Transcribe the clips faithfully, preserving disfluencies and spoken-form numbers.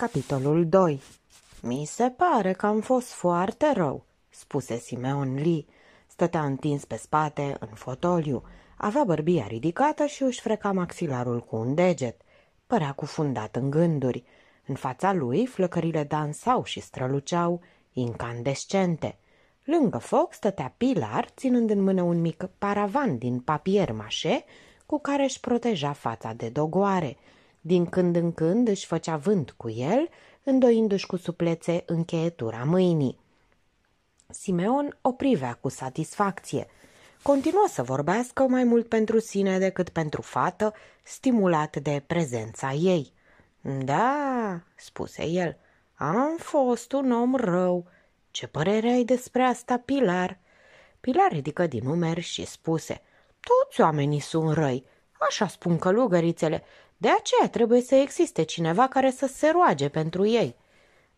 Capitolul doi. Mi se pare că am fost foarte rău, spuse Simeon Lee. Stătea întins pe spate, în fotoliu. Avea bărbia ridicată și își freca maxilarul cu un deget. Părea cufundat în gânduri. În fața lui, flăcările dansau și străluceau, incandescente. Lângă foc stătea Pilar, ținând în mână un mic paravan din papier mașe, cu care își proteja fața de dogoare. Din când în când își făcea vânt cu el, îndoindu-și cu suplețe încheietura mâinii. Simeon o privea cu satisfacție. Continua să vorbească mai mult pentru sine decât pentru fată, stimulat de prezența ei. Da, spuse el, am fost un om rău. Ce părere ai despre asta, Pilar? Pilar ridică din umeri și spuse, toți oamenii sunt răi, așa spun călugărițele, de aceea trebuie să existe cineva care să se roage pentru ei.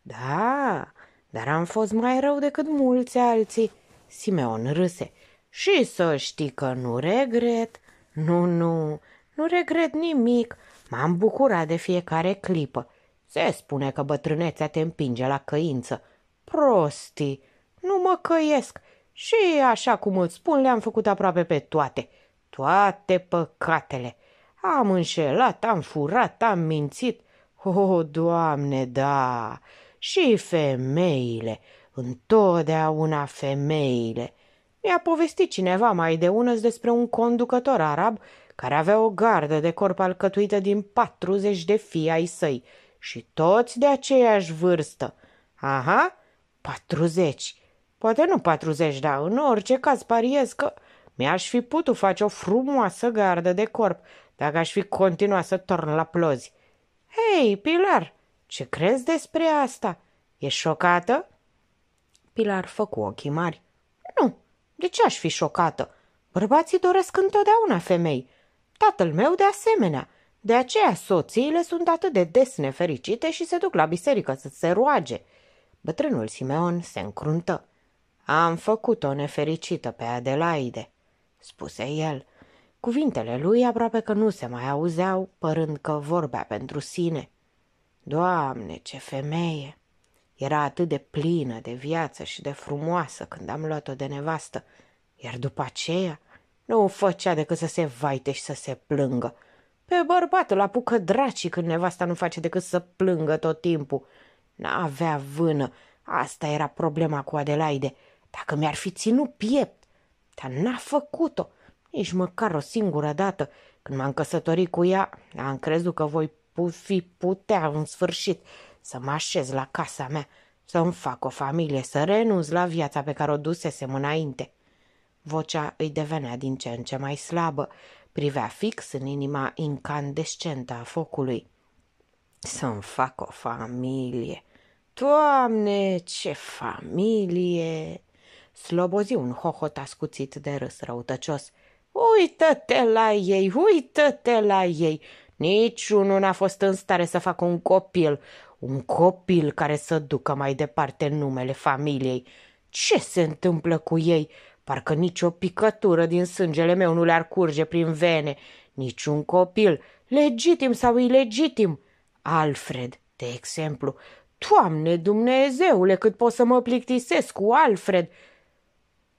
Da, dar am fost mai rău decât mulți alții, Simeon râse. Și să știi că nu regret, nu, nu, nu regret nimic, m-am bucurat de fiecare clipă. Se spune că bătrânețea te împinge la căință. Prostii, nu mă căiesc și, așa cum îți spun, le-am făcut aproape pe toate, toate păcatele. Am înșelat, am furat, am mințit. O, Doamne, da, și femeile, întotdeauna femeile. Mi-a povestit cineva mai de unăs despre un conducător arab care avea o gardă de corp alcătuită din patruzeci de fii ai săi și toți de aceeași vârstă. Aha, patruzeci. Poate nu patruzeci, dar în orice caz pariez că mi-aș fi putut face o frumoasă gardă de corp dacă aș fi continuat să torn la plozi. Hei, Pilar, ce crezi despre asta? Ești șocată? Pilar făcu ochii mari. Nu. De ce aș fi șocată? Bărbații doresc întotdeauna femei. Tatăl meu de asemenea. De aceea soțiile sunt atât de des nefericite și se duc la biserică să se roage. Bătrânul Simeon se încruntă. Am făcut-o nefericită pe Adelaide, spuse el. Cuvintele lui aproape că nu se mai auzeau, părând că vorbea pentru sine. Doamne, ce femeie! Era atât de plină de viață și de frumoasă când am luat-o de nevastă, iar după aceea nu o făcea decât să se vaite și să se plângă. Pe bărbat îl apucă dracii când nevasta nu face decât să plângă tot timpul. N-avea vână, asta era problema cu Adelaide, dacă mi-ar fi ținut piept, dar n-a făcut-o, nici măcar o singură dată. Când m-am căsătorit cu ea, am crezut că voi fi putea în sfârșit să mă așez la casa mea, să-mi fac o familie, să renunț la viața pe care o dusesem înainte. Vocea îi devenea din ce în ce mai slabă, privea fix în inima incandescentă a focului. Să-mi fac o familie! Doamne, ce familie! Slobozi un hohot ascuțit de râs răutăcios. Uită-te la ei, uită-te la ei! Niciunul n-a fost în stare să facă un copil, un copil care să ducă mai departe numele familiei. Ce se întâmplă cu ei? Parcă nicio picătură din sângele meu nu le-ar curge prin vene. Niciun copil, legitim sau ilegitim. Alfred, de exemplu. Doamne Dumnezeule, cât pot să mă plictisesc cu Alfred!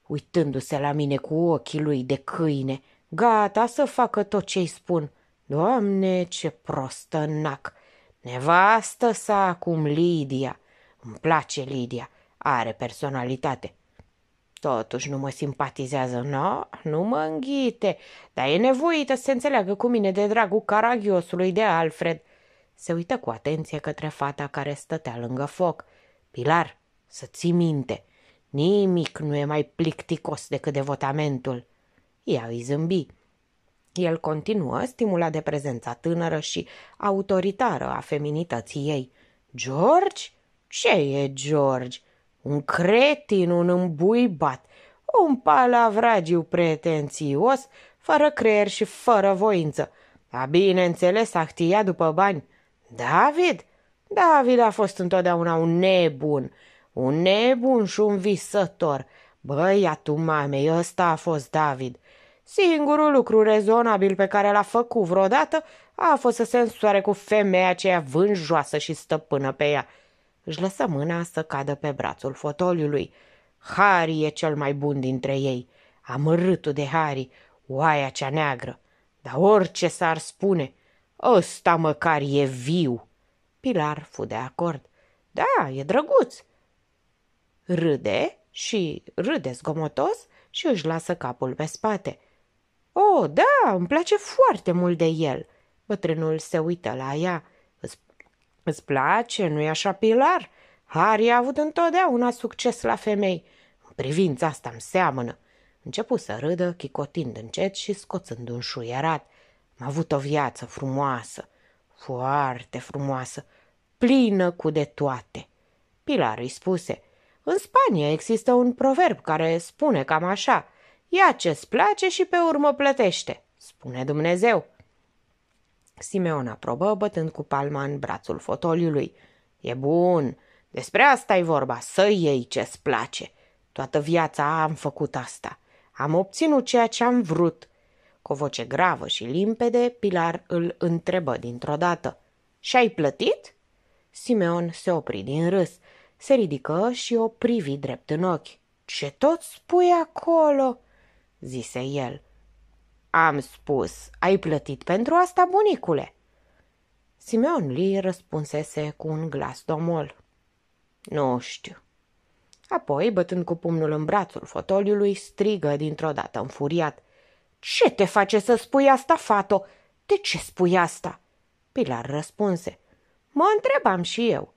Uitându-se la mine cu ochii lui de câine, gata să facă tot ce-i spun. Doamne, ce prostănac! Nevastă sa acum Lidia. Îmi place Lidia, are personalitate. Totuși nu mă simpatizează, nu, nu mă înghite, dar e nevoită să se înțeleagă cu mine de dragul caragiosului de Alfred. Se uită cu atenție către fata care stătea lângă foc. Pilar, să ții minte, nimic nu e mai plicticos decât devotamentul. Ea îi zâmbi. El continuă, stimulat de prezența tânără și autoritară a feminității ei. George? Ce e George? Un cretin, un îmbuibat, un palavragiu pretențios, fără creier și fără voință. A, bineînțeles, actia după bani. David? David a fost întotdeauna un nebun, un nebun și un visător. Băiatul mamei, ăsta a fost David. Singurul lucru rezonabil pe care l-a făcut vreodată a fost să se însoare cu femeia aceea vânjoasă și stăpână pe ea. Își lăsă mâna să cadă pe brațul fotoliului. Harry e cel mai bun dintre ei, amărâtul de Harry, oaia cea neagră. Dar orice s-ar spune, ăsta măcar e viu. Pilar fu de acord. Da, e drăguț. Râde și râde zgomotos și își lasă capul pe spate. O, da, îmi place foarte mult de el. Bătrânul se uită la ea. Îți, îți place, nu-i așa, Pilar? Harry a avut întotdeauna succes la femei. În privința asta îmi seamănă. Începu să râdă, chicotind încet și scoțând un șuierat. Am avut o viață frumoasă, foarte frumoasă, plină cu de toate. Pilar îi spuse, în Spania există un proverb care spune cam așa, ia ce-ți place și pe urmă plătește, spune Dumnezeu. Simeon aprobă, bătând cu palma în brațul fotoliului. E bun, despre asta e vorba, să iei ce-ți place. Toată viața am făcut asta, am obținut ceea ce am vrut. Cu o voce gravă și limpede, Pilar îl întrebă dintr-o dată. Și-ai plătit? Simeon se opri din râs, se ridică și o privi drept în ochi. Ce tot spui acolo? Zise el. Am spus, ai plătit pentru asta, bunicule? Simeon Lee răspunsese cu un glas domol. Nu știu. Apoi, bătând cu pumnul în brațul fotoliului, strigă dintr-o dată înfuriat. Ce te face să spui asta, fato? De ce spui asta? Pilar răspunse. Mă întrebam și eu.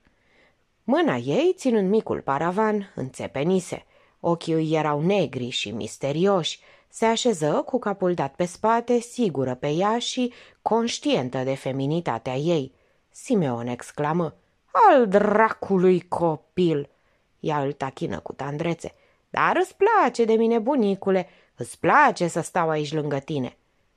Mâna ei, ținând micul paravan, înțepenise. Ochii îi erau negri și misterioși. Se așeză cu capul dat pe spate, sigură pe ea și conștientă de feminitatea ei. Simeon exclamă. Al dracului copil! Ea îl tachină cu tandrețe. Dar îți place de mine, bunicule! Îți place să stau aici lângă tine?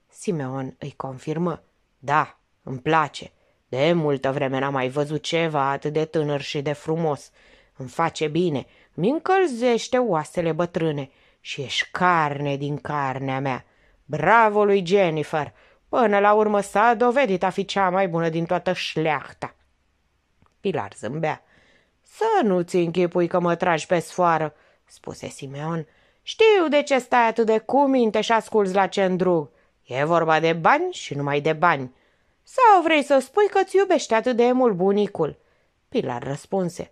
Simeon îi confirmă. Da, îmi place. De multă vreme n-am mai văzut ceva atât de tânăr și de frumos. Îmi face bine, mi încălzește oasele bătrâne și ești carne din carnea mea. Bravo lui Jennifer! Până la urmă s-a dovedit a fi cea mai bună din toată șleachta. Pilar zâmbea. Să nu-ți închipui că mă tragi pe sfoară, spuse Simeon. Știu de ce stai atât de cu minte și asculți la cendrug. E vorba de bani și numai de bani. Sau vrei să spui că-ți iubești atât de mult bunicul? Pilar răspunse.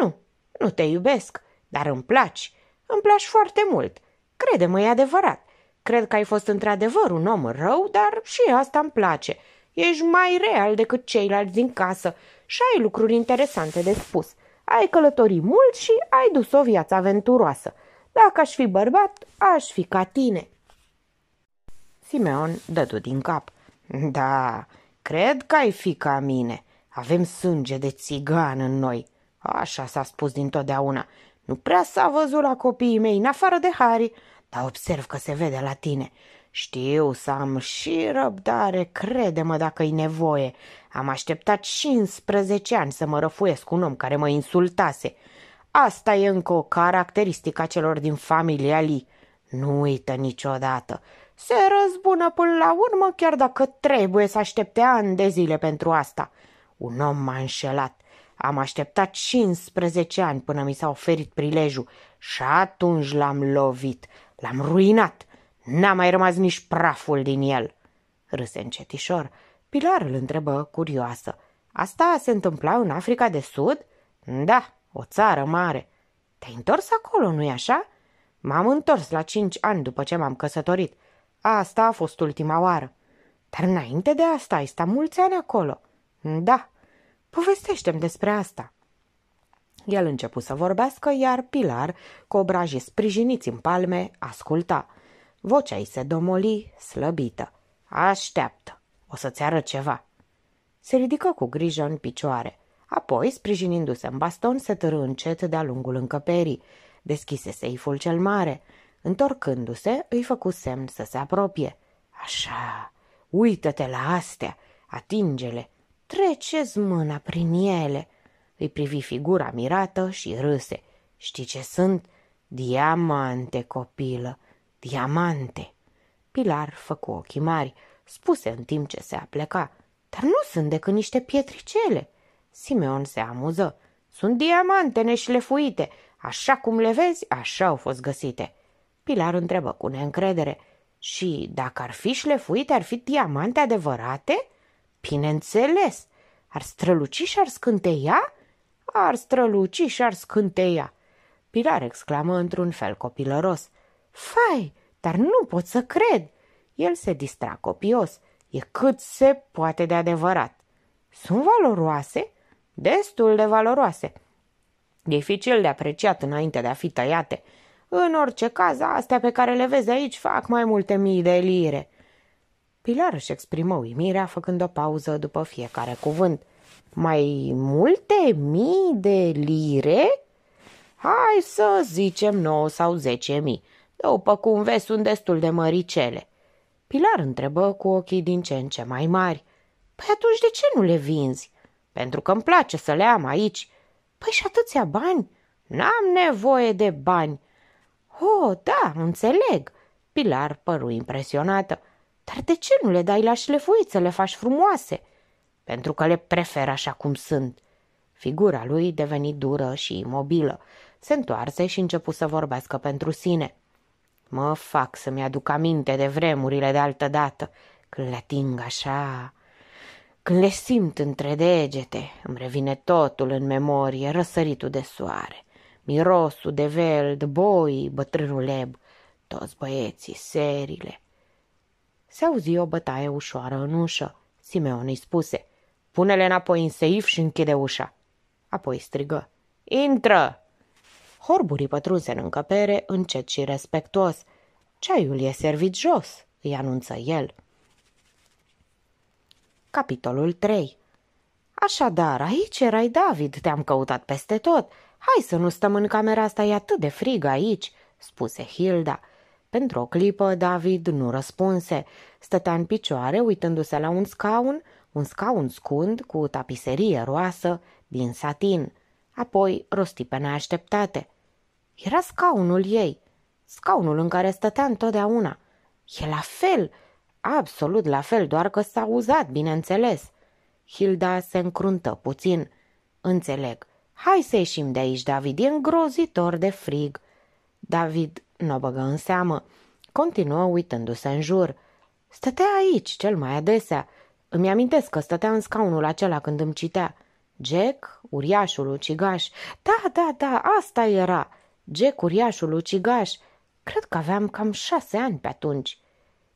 Nu, nu te iubesc, dar îmi placi. Îmi placi foarte mult. Crede-mă, e adevărat. Cred că ai fost într-adevăr un om rău, dar și asta îmi place. Ești mai real decât ceilalți din casă și ai lucruri interesante de spus. Ai călătorit mult și ai dus o viață aventuroasă. Dacă aș fi bărbat, aș fi ca tine. Simeon dădu din cap. Da, cred că ai fi ca mine. Avem sânge de țigan în noi. Așa s-a spus dintotdeauna. Nu prea s-a văzut la copiii mei, în afară de Harry, dar observ că se vede la tine. Știu să am și răbdare, crede-mă dacă e nevoie. Am așteptat cincisprezece ani să mă răfuiesc cu un om care mă insultase. Asta e încă o caracteristică a celor din familia lui. Nu uită niciodată. Se răzbună până la urmă, chiar dacă trebuie să aștepte ani de zile pentru asta. Un om m-a înșelat. Am așteptat cincisprezece ani până mi s-a oferit prilejul și atunci l-am lovit, l-am ruinat. N-a mai rămas nici praful din el. Râse încetișor. Pilar îl întrebă curioasă. Asta se întâmpla în Africa de Sud? Da. O țară mare. Te-ai întors acolo, nu-i așa? M-am întors la cinci ani după ce m-am căsătorit. Asta a fost ultima oară. Dar înainte de asta ai stat mulți ani acolo. Da, povestește-mi despre asta. El începu să vorbească, iar Pilar, cu obrajii sprijiniți în palme, asculta. Vocea îi se domoli, slăbită. Așteaptă, o să-ți arăt ceva. Se ridică cu grijă în picioare. Apoi, sprijinindu-se în baston, se târâ încet de-a lungul încăperii. Deschise seiful cel mare. Întorcându-se, îi făcu semn să se apropie. Așa, uită-te la astea, atinge-le, trece-ți mâna prin ele. Îi privi figura mirată și râse. Știi ce sunt? Diamante, copilă, diamante. Pilar făcu ochii mari, spuse în timp ce se apleca, dar nu sunt decât niște pietricele. Simeon se amuză. Sunt diamante neșlefuite, așa cum le vezi, așa au fost găsite. Pilar întrebă cu neîncredere, și dacă ar fi șlefuite, ar fi diamante adevărate? Bineînțeles, ar străluci și ar scânteia? Ar străluci și ar scânteia. Pilar exclamă într-un fel copilăros. Fai, dar nu pot să cred. El se distra copios. E cât se poate de adevărat. Sunt valoroase? Destul de valoroase. Dificil de apreciat înainte de a fi tăiate. În orice caz, astea pe care le vezi aici fac mai multe mii de lire. Pilar își exprimă uimirea făcând o pauză după fiecare cuvânt. Mai multe mii de lire? Hai să zicem nouă sau zece mii. După cum vezi, sunt destul de măricele. Pilar întrebă cu ochii din ce în ce mai mari. Păi atunci de ce nu le vinzi? Pentru că îmi place să le am aici. Păi și atâția bani? N-am nevoie de bani. Oh, da, înțeleg. Pilar păru impresionată. Dar de ce nu le dai la șlefuit să le faci frumoase? Pentru că le prefer așa cum sunt. Figura lui deveni dură și imobilă. Se întoarse și începu să vorbească pentru sine. Mă fac să-mi aduc aminte de vremurile de altă dată, când le ating așa, când le simt între degete, îmi revine totul în memorie, răsăritul de soare, mirosul de veld, boii, bătrânul eb, toți băieții, serile. Se auzi o bătaie ușoară în ușă. Simeon îi spuse, pune-le înapoi în seif și închide ușa. Apoi strigă, intră! Horbury pătrunse în încăpere, încet și respectuos. Ceaiul e servit jos, îi anunță el. Capitolul trei. Așadar, aici erai, David, te-am căutat peste tot. Hai să nu stăm în camera asta, e atât de frig aici, spuse Hilda. Pentru o clipă, David nu răspunse. Stătea în picioare, uitându-se la un scaun, un scaun scund cu tapiserie roasă din satin. Apoi rosti pe neașteptate. Era scaunul ei, scaunul în care stătea întotdeauna. E la fel, absolut la fel, doar că s-a uzat, bineînțeles. Hilda se încruntă puțin. Înțeleg. Hai să ieșim de aici, David, e îngrozitor de frig. David n-o băgă în seamă. Continuă uitându-se în jur. Stătea aici, cel mai adesea. Îmi amintesc că stătea în scaunul acela când îmi citea. Jack, uriașul ucigaș. Da, da, da, asta era. Jack, uriașul ucigaș. Cred că aveam cam șase ani pe atunci.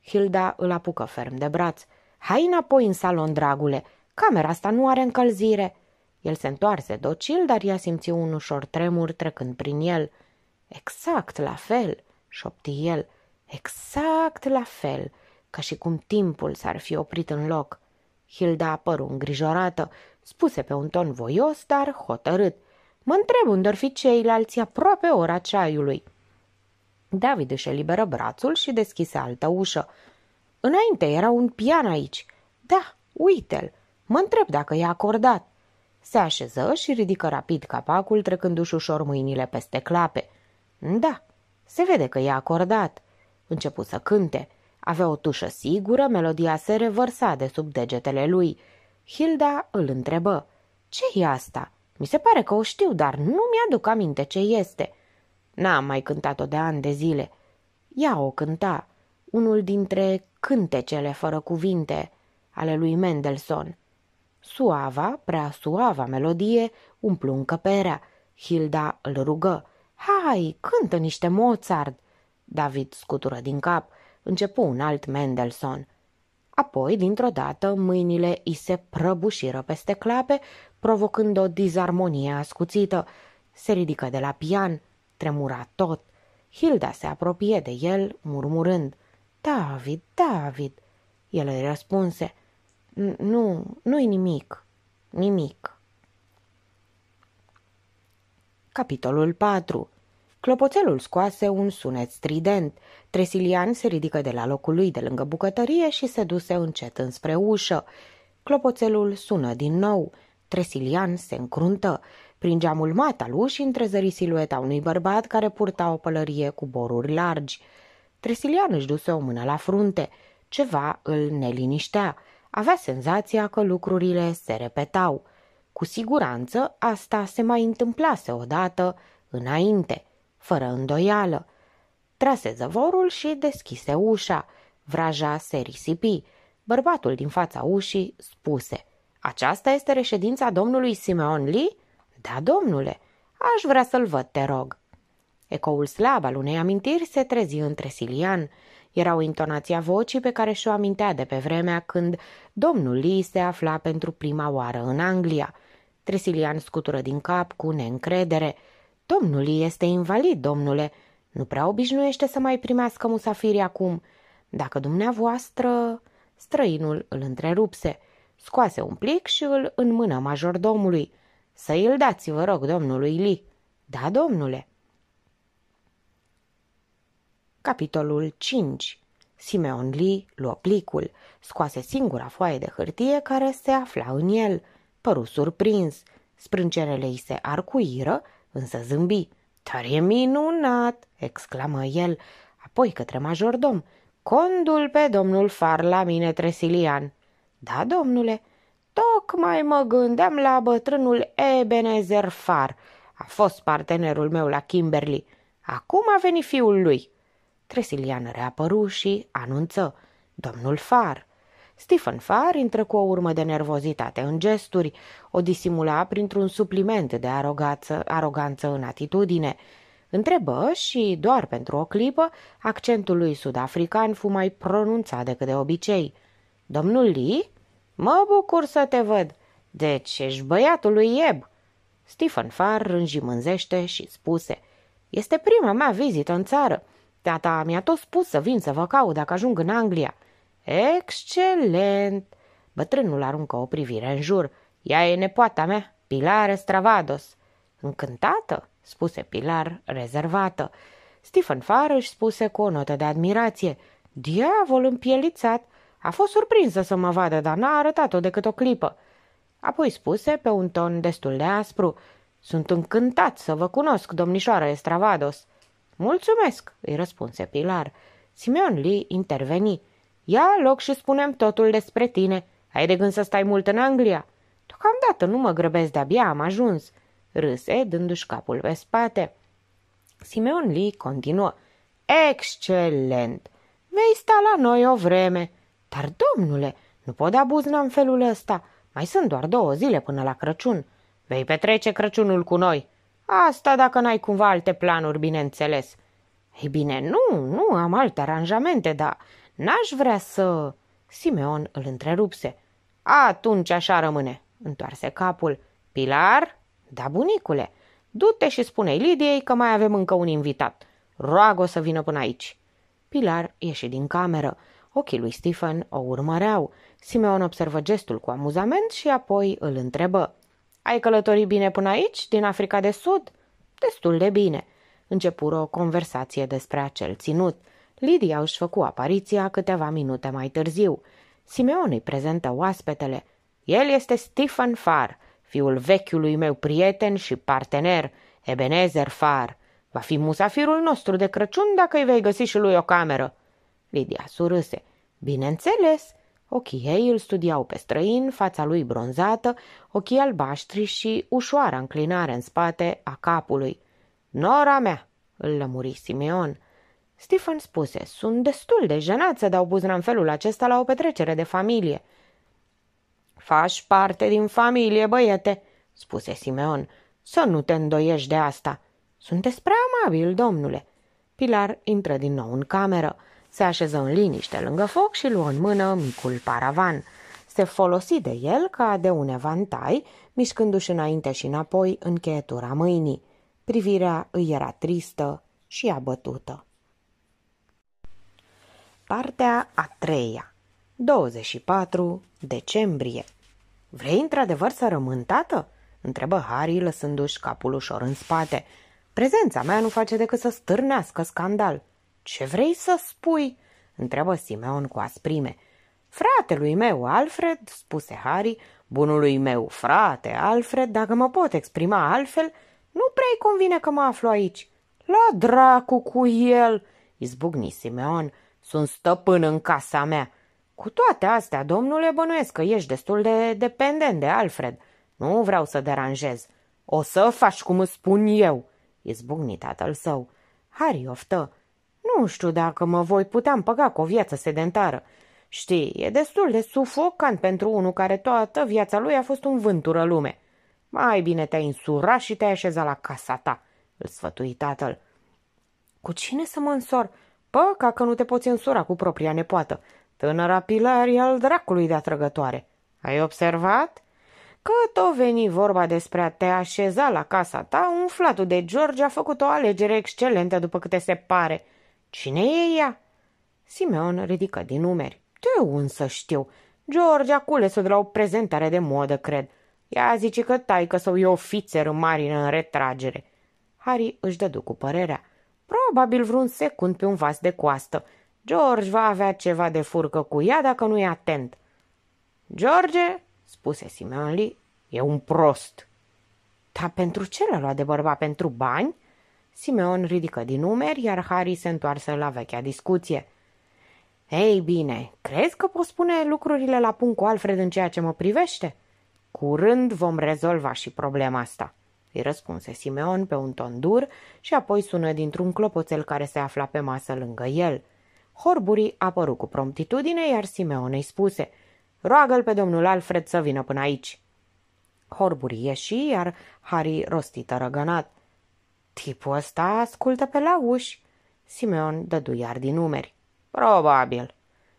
Hilda îl apucă ferm de braț. Hai înapoi în salon, dragule. Camera asta nu are încălzire. El se întoarse docil, dar ea simți un ușor tremur trecând prin el. Exact la fel, șopti el. Exact la fel, ca și cum timpul s-ar fi oprit în loc. Hilda apăru îngrijorată. Spuse pe un ton voios, dar hotărât. Mă întreb unde-or fi ceilalți aproape ora ceaiului. David își eliberă brațul și deschise altă ușă. Înainte era un pian aici. Da, uite-l. Mă întreb dacă i-a acordat. Se așeză și ridică rapid capacul, trecându-și ușor mâinile peste clape. Da, se vede că i-a acordat. Începu să cânte. Avea o tușă sigură, melodia se revărsa de sub degetele lui. Hilda îl întrebă, ce e asta? Mi se pare că o știu, dar nu mi-aduc aminte ce este. N-am mai cântat-o de ani de zile. Ea o cânta, unul dintre cântecele fără cuvinte ale lui Mendelssohn. Suava, prea suava melodie umplu încăperea. Hilda îl rugă, hai, cântă niște Mozart. David scutură din cap, începu un alt Mendelssohn. Apoi, dintr-o dată, mâinile îi se prăbușiră peste clape, provocând o dizarmonie ascuțită. Se ridică de la pian, tremura tot. Hilda se apropie de el, murmurând, David, David! El îi răspunse, nu, nu-i nimic, nimic. Capitolul patru. Clopoțelul scoase un sunet strident. Tresilian se ridică de la locul lui de lângă bucătărie și se duse încet înspre ușă. Clopoțelul sună din nou. Tresilian se încruntă. Prin geamul mat al ușii întrezări silueta unui bărbat care purta o pălărie cu boruri largi. Tresilian își duse o mână la frunte. Ceva îl neliniștea. Avea senzația că lucrurile se repetau. Cu siguranță asta se mai întâmplase odată înainte, fără îndoială. Trase zăvorul și deschise ușa. Vraja se risipi. Bărbatul din fața ușii spuse: "Aceasta este reședința domnului Simeon Lee?" "Da, domnule." "Aș vrea să-l văd, te rog." Ecoul slab al unei amintiri se trezi în Tresilian. Era o intonație a vocii pe care și-o amintea de pe vremea când domnul Lee se afla pentru prima oară în Anglia. Tresilian scutură din cap cu neîncredere. "Domnul Lee este invalid, domnule. Nu prea obișnuiește să mai primească musafiri acum. Dacă dumneavoastră..." Străinul îl întrerupse. Scoase un plic și îl înmână majordomului. "Să îl dați, vă rog, domnului Lee." "Da, domnule." Capitolul cinci. Simeon Lee luă plicul. Scoase singura foaie de hârtie care se afla în el. Păru surprins. Sprâncenele îi se arcuiră, însă zâmbi. "Tare minunat!" exclamă el. Apoi către majordom: "Condul pe domnul Farr la mine, Tresilian." "Da, domnule." "Tocmai mă gândeam la bătrânul Ebenezer Farr. A fost partenerul meu la Kimberley. Acum a venit fiul lui." Tresilian reapăru și anunță: "Domnul Farr." Stephen Farr intră cu o urmă de nervozitate în gesturi, o disimula printr-un supliment de aroganță, aroganță în atitudine. Întrebă și, doar pentru o clipă, accentul lui sud-african fu mai pronunțat decât de obicei. "Domnul Lee? Mă bucur să te văd. Deci ești băiatul lui Eb?" Stephen Farr înjimânzește și spuse: "Este prima mea vizită în țară. Tata mi-a tot spus să vin să vă caut dacă ajung în Anglia." "Excelent!" Bătrânul aruncă o privire în jur. "Ea e nepoata mea, Pilar Estravados." "Încântată?" spuse Pilar, rezervată. Stephen Farr își spuse cu o notă de admirație: "Diavol împielițat! A fost surprinsă să mă vadă, dar n-a arătat-o decât o clipă." Apoi spuse pe un ton destul de aspru: "Sunt încântat să vă cunosc, domnișoară Estravados." "Mulțumesc," îi răspunse Pilar. Simeon Lee interveni: "Ia loc și spune-mi totul despre tine. Ai de gând să stai mult în Anglia?" "Deocamdată nu mă grăbesc, de-abia am ajuns." Râse, dându-și capul pe spate. Simeon Lee continuă: "Excelent! Vei sta la noi o vreme." "Dar, domnule, nu pot da buzna în felul ăsta. Mai sunt doar două zile până la Crăciun." "Vei petrece Crăciunul cu noi. Asta dacă n-ai cumva alte planuri, bineînțeles." "Ei bine, nu, nu, am alte aranjamente, dar n-aș vrea să..." Simeon îl întrerupse. "Atunci așa rămâne." Întoarse capul. "Pilar?" "Da, bunicule." "Du-te și spune-i Lidiei că mai avem încă un invitat. Roagă-o să vină până aici." Pilar ieși din cameră. Ochii lui Stephen o urmăreau. Simeon observă gestul cu amuzament și apoi îl întrebă: "Ai călătorit bine până aici, din Africa de Sud?" "Destul de bine." Începură o conversație despre acel ținut. Lidia își făcu apariția câteva minute mai târziu. Simeon îi prezentă oaspetele. "El este Stephen Farr, fiul vechiului meu prieten și partener, Ebenezer Farr. Va fi musafirul nostru de Crăciun dacă îi vei găsi și lui o cameră." Lidia surâse. "Bineînțeles." Ochii ei îl studiau pe străin, fața lui bronzată, ochii albaștri și ușoara înclinare în spate a capului. "Nora mea," îl lămuri Simeon. Stephen spuse: "Sunt destul de jenat să dau buzna în felul acesta la o petrecere de familie." "Faci parte din familie, băiete," spuse Simeon. "Să nu te îndoiești de asta." "Sunteți prea amabil, domnule." Pilar intră din nou în cameră. Se așeză în liniște lângă foc și luă în mână micul paravan. Se folosi de el ca de un evantai, mișcându-și înainte și înapoi încheietura mâinii. Privirea îi era tristă și abătută. Partea a treia. douăzeci și patru decembrie. "Vrei într-adevăr să rămân, tată?" întrebă Harry, lăsându-și capul ușor în spate. "Prezența mea nu face decât să stârnească scandal." "Ce vrei să spui?" întrebă Simeon cu asprime. "Fratelui meu, Alfred," spuse Harry, "bunului meu frate, Alfred, dacă mă pot exprima altfel, nu prea-i convine că mă aflu aici." "La dracu cu el!" izbucni Simeon, sunt stăpân în casa mea. Cu toate astea, domnule, bănuiesc că ești destul de dependent de Alfred. Nu vreau să deranjez. O să faci cum îți spun eu, izbucni tatăl său. Harry oftă. Nu știu dacă mă voi putea împăca cu o viață sedentară. Știi, e destul de sufocant pentru unul care toată viața lui a fost un vântură lume. Mai bine te-ai însurat și te-ai așezat la casa ta, îl sfătui tatăl. Cu cine să mă însor? Păca că nu te poți însura cu propria nepoată. Tânăra Pilar e al dracului de atrăgătoare. Ai observat? Cât o veni vorba despre a te așeza la casa ta, umflatul de George a făcut o alegere excelentă după câte se pare. Cine e ea? Simeon ridică din umeri. Eu însă știu. George a cules-o de la o prezentare de modă, cred. Ea zice că taică sau e ofițer în marină în retragere. Harry își dădu cu părerea. Probabil vreun secund pe un vas de coastă. George va avea ceva de furcă cu ea dacă nu e atent. George, spuse Simeon Lee, e un prost. Dar pentru ce l-a luat de bărbat? Pentru bani? Simeon ridică din umeri, iar Harry se întoarse la vechea discuție. Ei bine, crezi că poți pune lucrurile la punct cu Alfred în ceea ce mă privește? Curând vom rezolva și problema asta, îi răspunse Simeon pe un ton dur și apoi sună dintr-un clopoțel care se afla pe masă lângă el. Horbury apăru cu promptitudine, iar Simeon îi spuse, roagă-l pe domnul Alfred să vină până aici. Horbury ieși, iar Harry rosti tărăgănat. Tipul ăsta ascultă pe la uși. Simeon dădu iar din umeri. Probabil.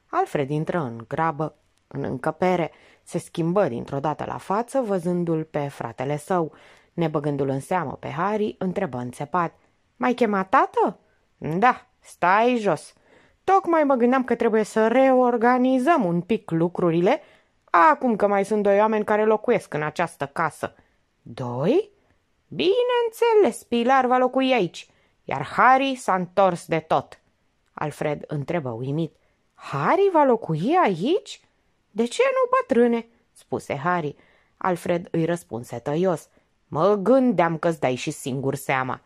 Alfred intră în grabă, în încăpere, se schimbă dintr-o dată la față, văzându-l pe fratele său. Nebăgându-l în seamă pe Harry, întrebă înțepat. M-ai chemat, tată? Da, stai jos. Tocmai mă gândeam că trebuie să reorganizăm un pic lucrurile, acum că mai sunt doi oameni care locuiesc în această casă. Doi? Bineînțeles, Pilar va locui aici, iar Harry s-a întors de tot. Alfred întrebă uimit. Harry va locui aici? De ce nu, bătrâne? Spuse Harry. Alfred îi răspunse tăios. Mă gândeam că-ți dai și singur seama.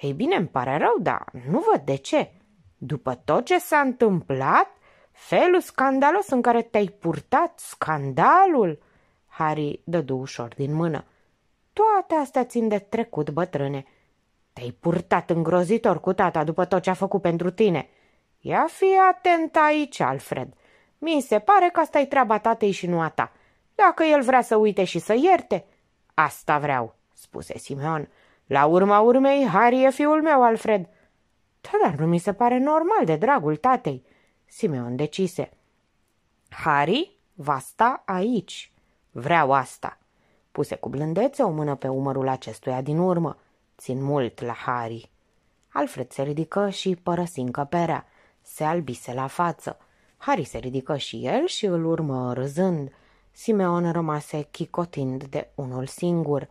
Ei bine, îmi pare rău, dar nu văd de ce. După tot ce s-a întâmplat, felul scandalos în care te-ai purtat, scandalul... Harry dădu ușor din mână. Toate astea țin de trecut, bătrâne. Te-ai purtat îngrozitor cu tata după tot ce a făcut pentru tine. Ia fii atent aici, Alfred. Mi se pare că asta-i treaba tatei și nu a ta. Dacă el vrea să uite și să ierte... Asta vreau, spuse Simeon. La urma urmei, Harry e fiul meu, Alfred. Da, dar nu mi se pare normal de dragul tatei. Simeon decise. Harry va sta aici. Vreau asta. Puse cu blândețe o mână pe umărul acestuia din urmă. Țin mult la Harry. Alfred se ridică și părăsi încăperea. Se albise la față. Harry se ridică și el și îl urmă râzând. Simeon rămase chicotind de unul singur.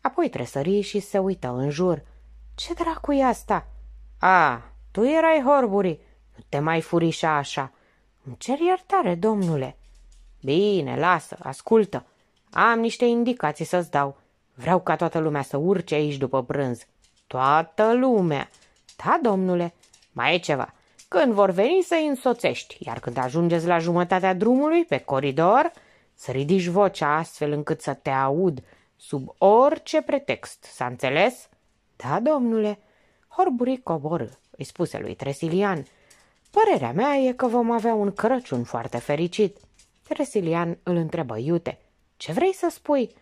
Apoi tresări și se uită în jur. Ce dracu e asta? A, tu erai Horbury. Nu te mai furișa așa. Îmi cer iertare, domnule. Bine, lasă, ascultă. Am niște indicații să-ți dau. Vreau ca toată lumea să urce aici după prânz. Toată lumea. Da, domnule. Mai e ceva. Când vor veni să-i însoțești, iar când ajungeți la jumătatea drumului, pe coridor... Să ridici vocea astfel încât să te aud, sub orice pretext, s-a înțeles? Da, domnule. Horbury coborâ, îi spuse lui Tresilian. Părerea mea e că vom avea un Crăciun foarte fericit. Tresilian îl întrebă iute. Ce vrei să spui?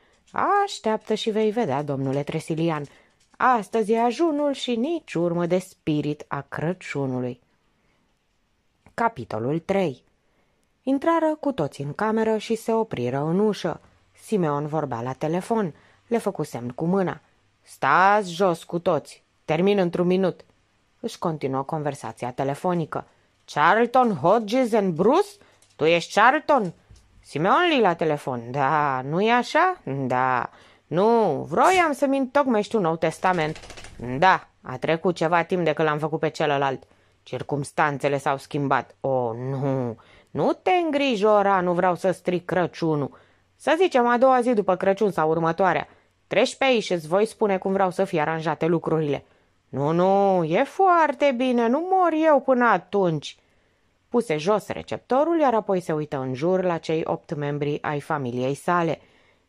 Așteaptă și vei vedea, domnule Tresilian. Astăzi e ajunul și nici urmă de spirit a Crăciunului. Capitolul trei. Intrară cu toți în cameră și se opriră în ușă. Simeon vorbea la telefon. Le făcu semn cu mâna. Stați jos cu toți. Termin într-un minut. Își continuă conversația telefonică. Charlton, Hodges and Bruce? Tu ești Charlton? Simeon Lee la telefon. Da, nu-i așa? Da. Nu, vroiam să-mi întocmești un nou testament. Da, a trecut ceva timp de când l-am făcut pe celălalt. Circumstanțele s-au schimbat. Oh, nu... Nu te îngrijora, nu vreau să stric Crăciunul. Să zicem a doua zi după Crăciun sau următoarea. Treci pe aici și îți voi spune cum vreau să fie aranjate lucrurile. Nu, nu, e foarte bine, nu mor eu până atunci." Puse jos receptorul, iar apoi se uită în jur la cei opt membri ai familiei sale.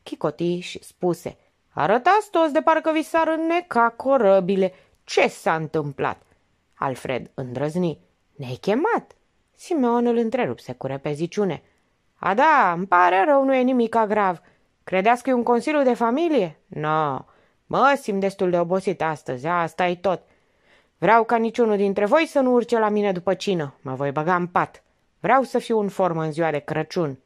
Chicotii și spuse: "Arătați toți de parcă vi s-ar înneca corăbile. Ce s-a întâmplat?" Alfred îndrăzni: "Ne-ai chemat?" Simeon îl întrerupse cu repeziciune: "A da, îmi pare rău, nu e nimica grav. Credeați că e un consiliu de familie? No, mă simt destul de obosit astăzi, asta-i tot. Vreau ca niciunul dintre voi să nu urce la mine după cină, mă voi băga în pat. Vreau să fiu în formă în ziua de Crăciun."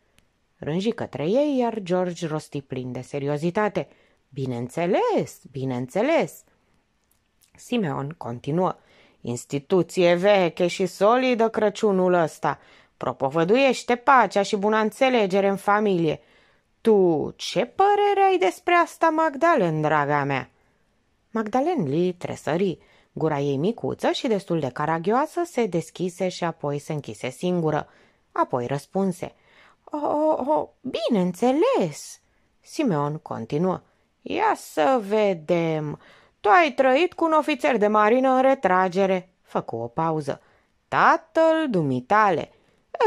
Rânji către ei, iar George rosti plin de seriozitate: "Bineînțeles, bineînțeles." Simeon continuă: "Instituție veche și solidă Crăciunul ăsta. Propovăduiește pacea și buna înțelegere în familie. Tu ce părere ai despre asta, Magdalen, draga mea?" Magdalen Lee tresări. Gura ei micuță și destul de caragioasă se deschise și apoi se închise singură. Apoi răspunse: O, o, o bineînțeles." Simeon continuă: "Ia să vedem. Tu ai trăit cu un ofițer de marină în retragere." Făcu o pauză. "Tatăl dumitale.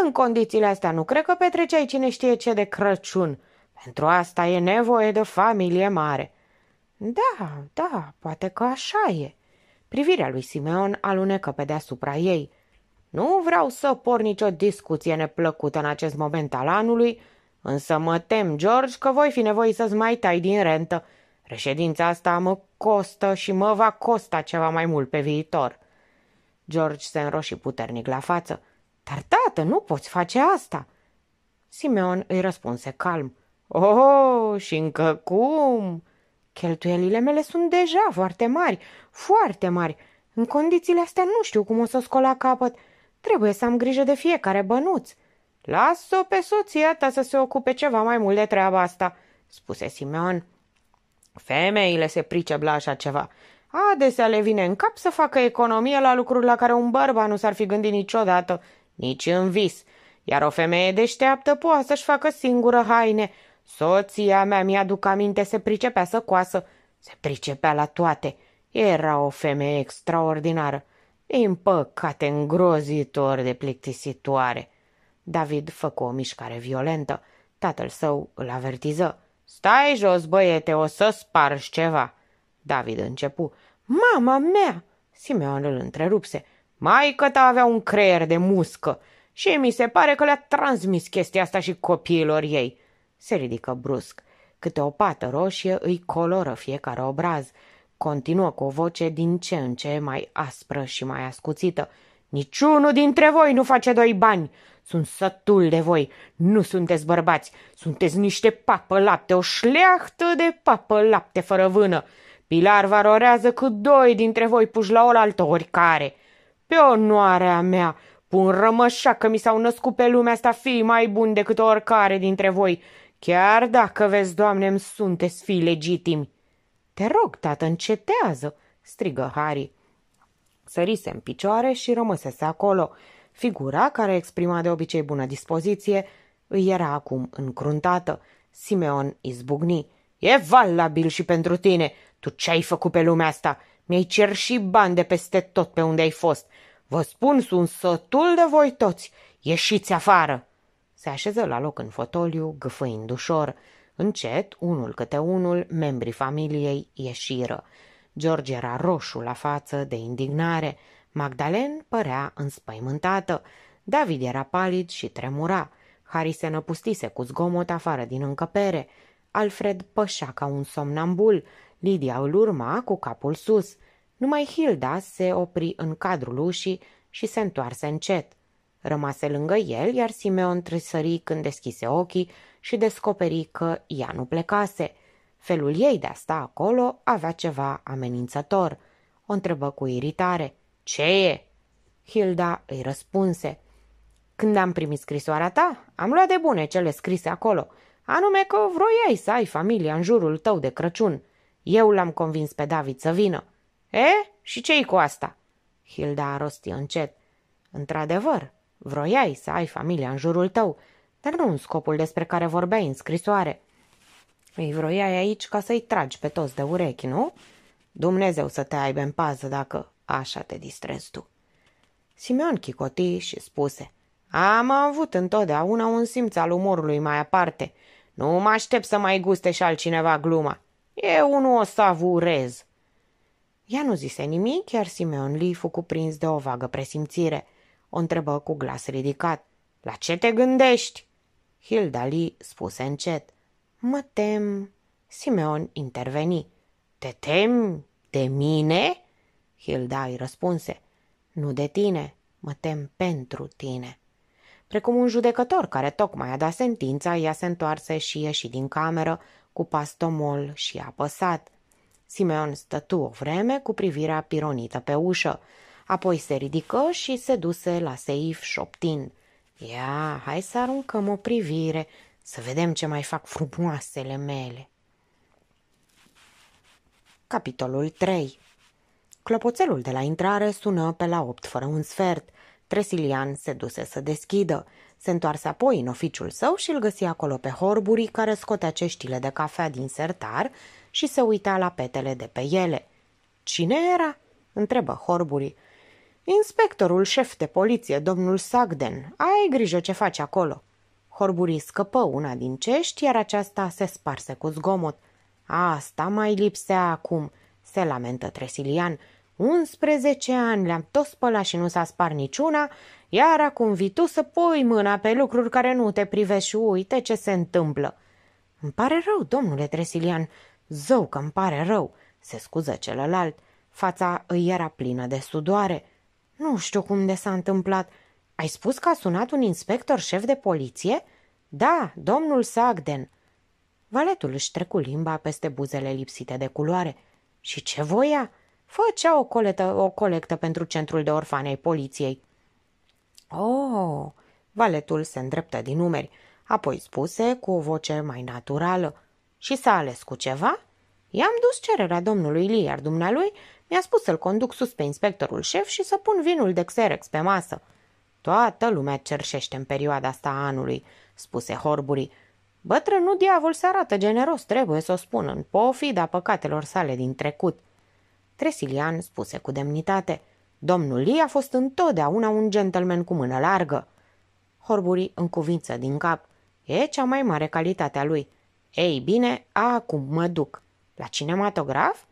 În condițiile astea nu cred că petreceai cine știe ce de Crăciun. Pentru asta e nevoie de familie mare." "Da, da, poate că așa e." Privirea lui Simeon alunecă pe deasupra ei. "Nu vreau să por nicio discuție neplăcută în acest moment al anului, însă mă tem, George, că voi fi nevoit să-ți mai tai din rentă. Reședința asta mă costă și mă va costa ceva mai mult pe viitor." George se înroși puternic la față. "Dar, tată, nu poți face asta." Simeon îi răspunse calm: "Oh, și încă cum! Cheltuielile mele sunt deja foarte mari, foarte mari. În condițiile astea nu știu cum o să scol la capăt. Trebuie să am grijă de fiecare bănuț." "Las-o pe soția ta să se ocupe ceva mai mult de treaba asta," spuse Simeon. "Femeile se pricep la așa ceva. Adesea le vine în cap să facă economie la lucruri la care un bărbat nu s-ar fi gândit niciodată, nici în vis. Iar o femeie deșteaptă poate să-și facă singură haine. Soția mea, mi-aduc aminte, se pricepea să coasă, se pricepea la toate. Era o femeie extraordinară, din păcate îngrozitor de plictisitoare." David făcu o mișcare violentă. Tatăl său îl avertiză: "Stai jos, băiete, o să spargi ceva." David începu: "Mama mea!" Simeon îl întrerupse: "Maică ta avea un creier de muscă și mi se pare că le-a transmis chestia asta și copiilor ei." Se ridică brusc. Câte o pată roșie îi coloră fiecare obraz. Continuă cu o voce din ce în ce mai aspră și mai ascuțită: "Niciunul dintre voi nu face doi bani. Sunt sătul de voi. Nu sunteți bărbați. Sunteți niște papă-lapte, o șleachtă de papă-lapte fără vână. Pilar valorează cât doi dintre voi puși la oaltă oricare. Pe onoarea mea, pun rămășa că mi s-au născut pe lumea asta fii mai buni decât oricare dintre voi. Chiar dacă, vezi, Doamne, îmi sunteți fii legitimi." "Te rog, tată, încetează!" strigă Harry. Sărise în picioare și rămăsese acolo. Figura, care exprima de obicei bună dispoziție, îi era acum încruntată. Simeon izbucni: "E valabil și pentru tine! Tu ce-ai făcut pe lumea asta? Mi-ai cerșit bani de peste tot pe unde ai fost. Vă spun, sunt sătul de voi toți. Ieșiți afară!" Se așeză la loc în fotoliu, gâfâind ușor. Încet, unul câte unul, membrii familiei ieșiră. George era roșu la față de indignare. Magdalen părea înspăimântată. David era palid și tremura. Harry se năpustise cu zgomot afară din încăpere. Alfred pășea ca un somnambul. Lidia îl urma cu capul sus. Numai Hilda se opri în cadrul ușii și se întoarse încet. Rămase lângă el, iar Simeon tresări când deschise ochii și descoperi că ea nu plecase. Felul ei de a sta acolo avea ceva amenințător. O întrebă cu iritare: "Ce e?" Hilda îi răspunse: "Când am primit scrisoarea ta, am luat de bune cele scrise acolo, anume că vroiai să ai familia în jurul tău de Crăciun. Eu l-am convins pe David să vină." "E? Și ce-i cu asta?" Hilda a rostit încet. "Într-adevăr, vroiai să ai familia în jurul tău, dar nu în scopul despre care vorbeai în scrisoare. Îi vroiai aici ca să-i tragi pe toți de urechi, nu?" Dumnezeu să te aibă în pază dacă așa te distrezi tu." Simeon chicotii și spuse: "Am avut întotdeauna un simț al umorului mai aparte. Nu mă aștept să mai guste și altcineva gluma. Eu nu o savurez." Ea nu zise nimic, iar Simeon Lee fu cuprins de o vagă presimțire. O întrebă cu glas ridicat: "La ce te gândești?" Hilda Lee spuse încet: "Mă tem." Simeon interveni: "Te temi de mine?" Hilda îi răspunse: "Nu de tine, mă tem pentru tine." Precum un judecător care tocmai a dat sentința, ea se întoarse și ieși din cameră cu pas domol și apăsat. Simeon stătu o vreme cu privirea pironită pe ușă, apoi se ridică și se duse la seif șoptind: "Ia, hai să aruncăm o privire, să vedem ce mai fac frumoasele mele." Capitolul trei. Clopoțelul de la intrare sună pe la opt fără un sfert. Tresilian se duse să deschidă. Se întoarse apoi în oficiul său și îl găsi acolo pe Horbury, care scotea ceștile de cafea din sertar și se uita la petele de pe ele. "Cine era?" întrebă Horbury. "Inspectorul șef de poliție, domnul Sugden. Ai grijă ce faci acolo." Horbury scăpă una din cești, iar aceasta se sparse cu zgomot. "Asta mai lipsea acum," se lamentă Tresilian. Unsprezece ani le-am tot spălat și nu s-a spart niciuna, iar acum vii tu să pui mâna pe lucruri care nu te privești și uite ce se întâmplă." "Îmi pare rău, domnule Tresilian, zău că îmi pare rău," se scuză celălalt. Fața îi era plină de sudoare. "Nu știu cum de s-a întâmplat. Ai spus că a sunat un inspector șef de poliție?" "Da, domnul Sugden." Valetul își trecu limba peste buzele lipsite de culoare. "Și ce voia?" "Făcea o, coletă, o colectă pentru centrul de orfane ai poliției." "Oh!" Valetul se îndreptă din numeri, apoi spuse cu o voce mai naturală: "Și s-a ales cu ceva?" "I-am dus cererea domnului Lee, iar dumnealui mi-a spus să-l conduc sus pe inspectorul șef și să pun vinul de Xerex pe masă." "Toată lumea cerșește în perioada asta a anului," spuse Horbury. "Bătrânul diavol se arată generos, trebuie să o spun, în pofida păcatelor sale din trecut." Tresilian spuse cu demnitate: "Domnul Lee a fost întotdeauna un gentleman cu mână largă." Horbury încuvință din cap: "E cea mai mare calitate a lui." "Ei bine, acum mă duc." "La cinematograf?"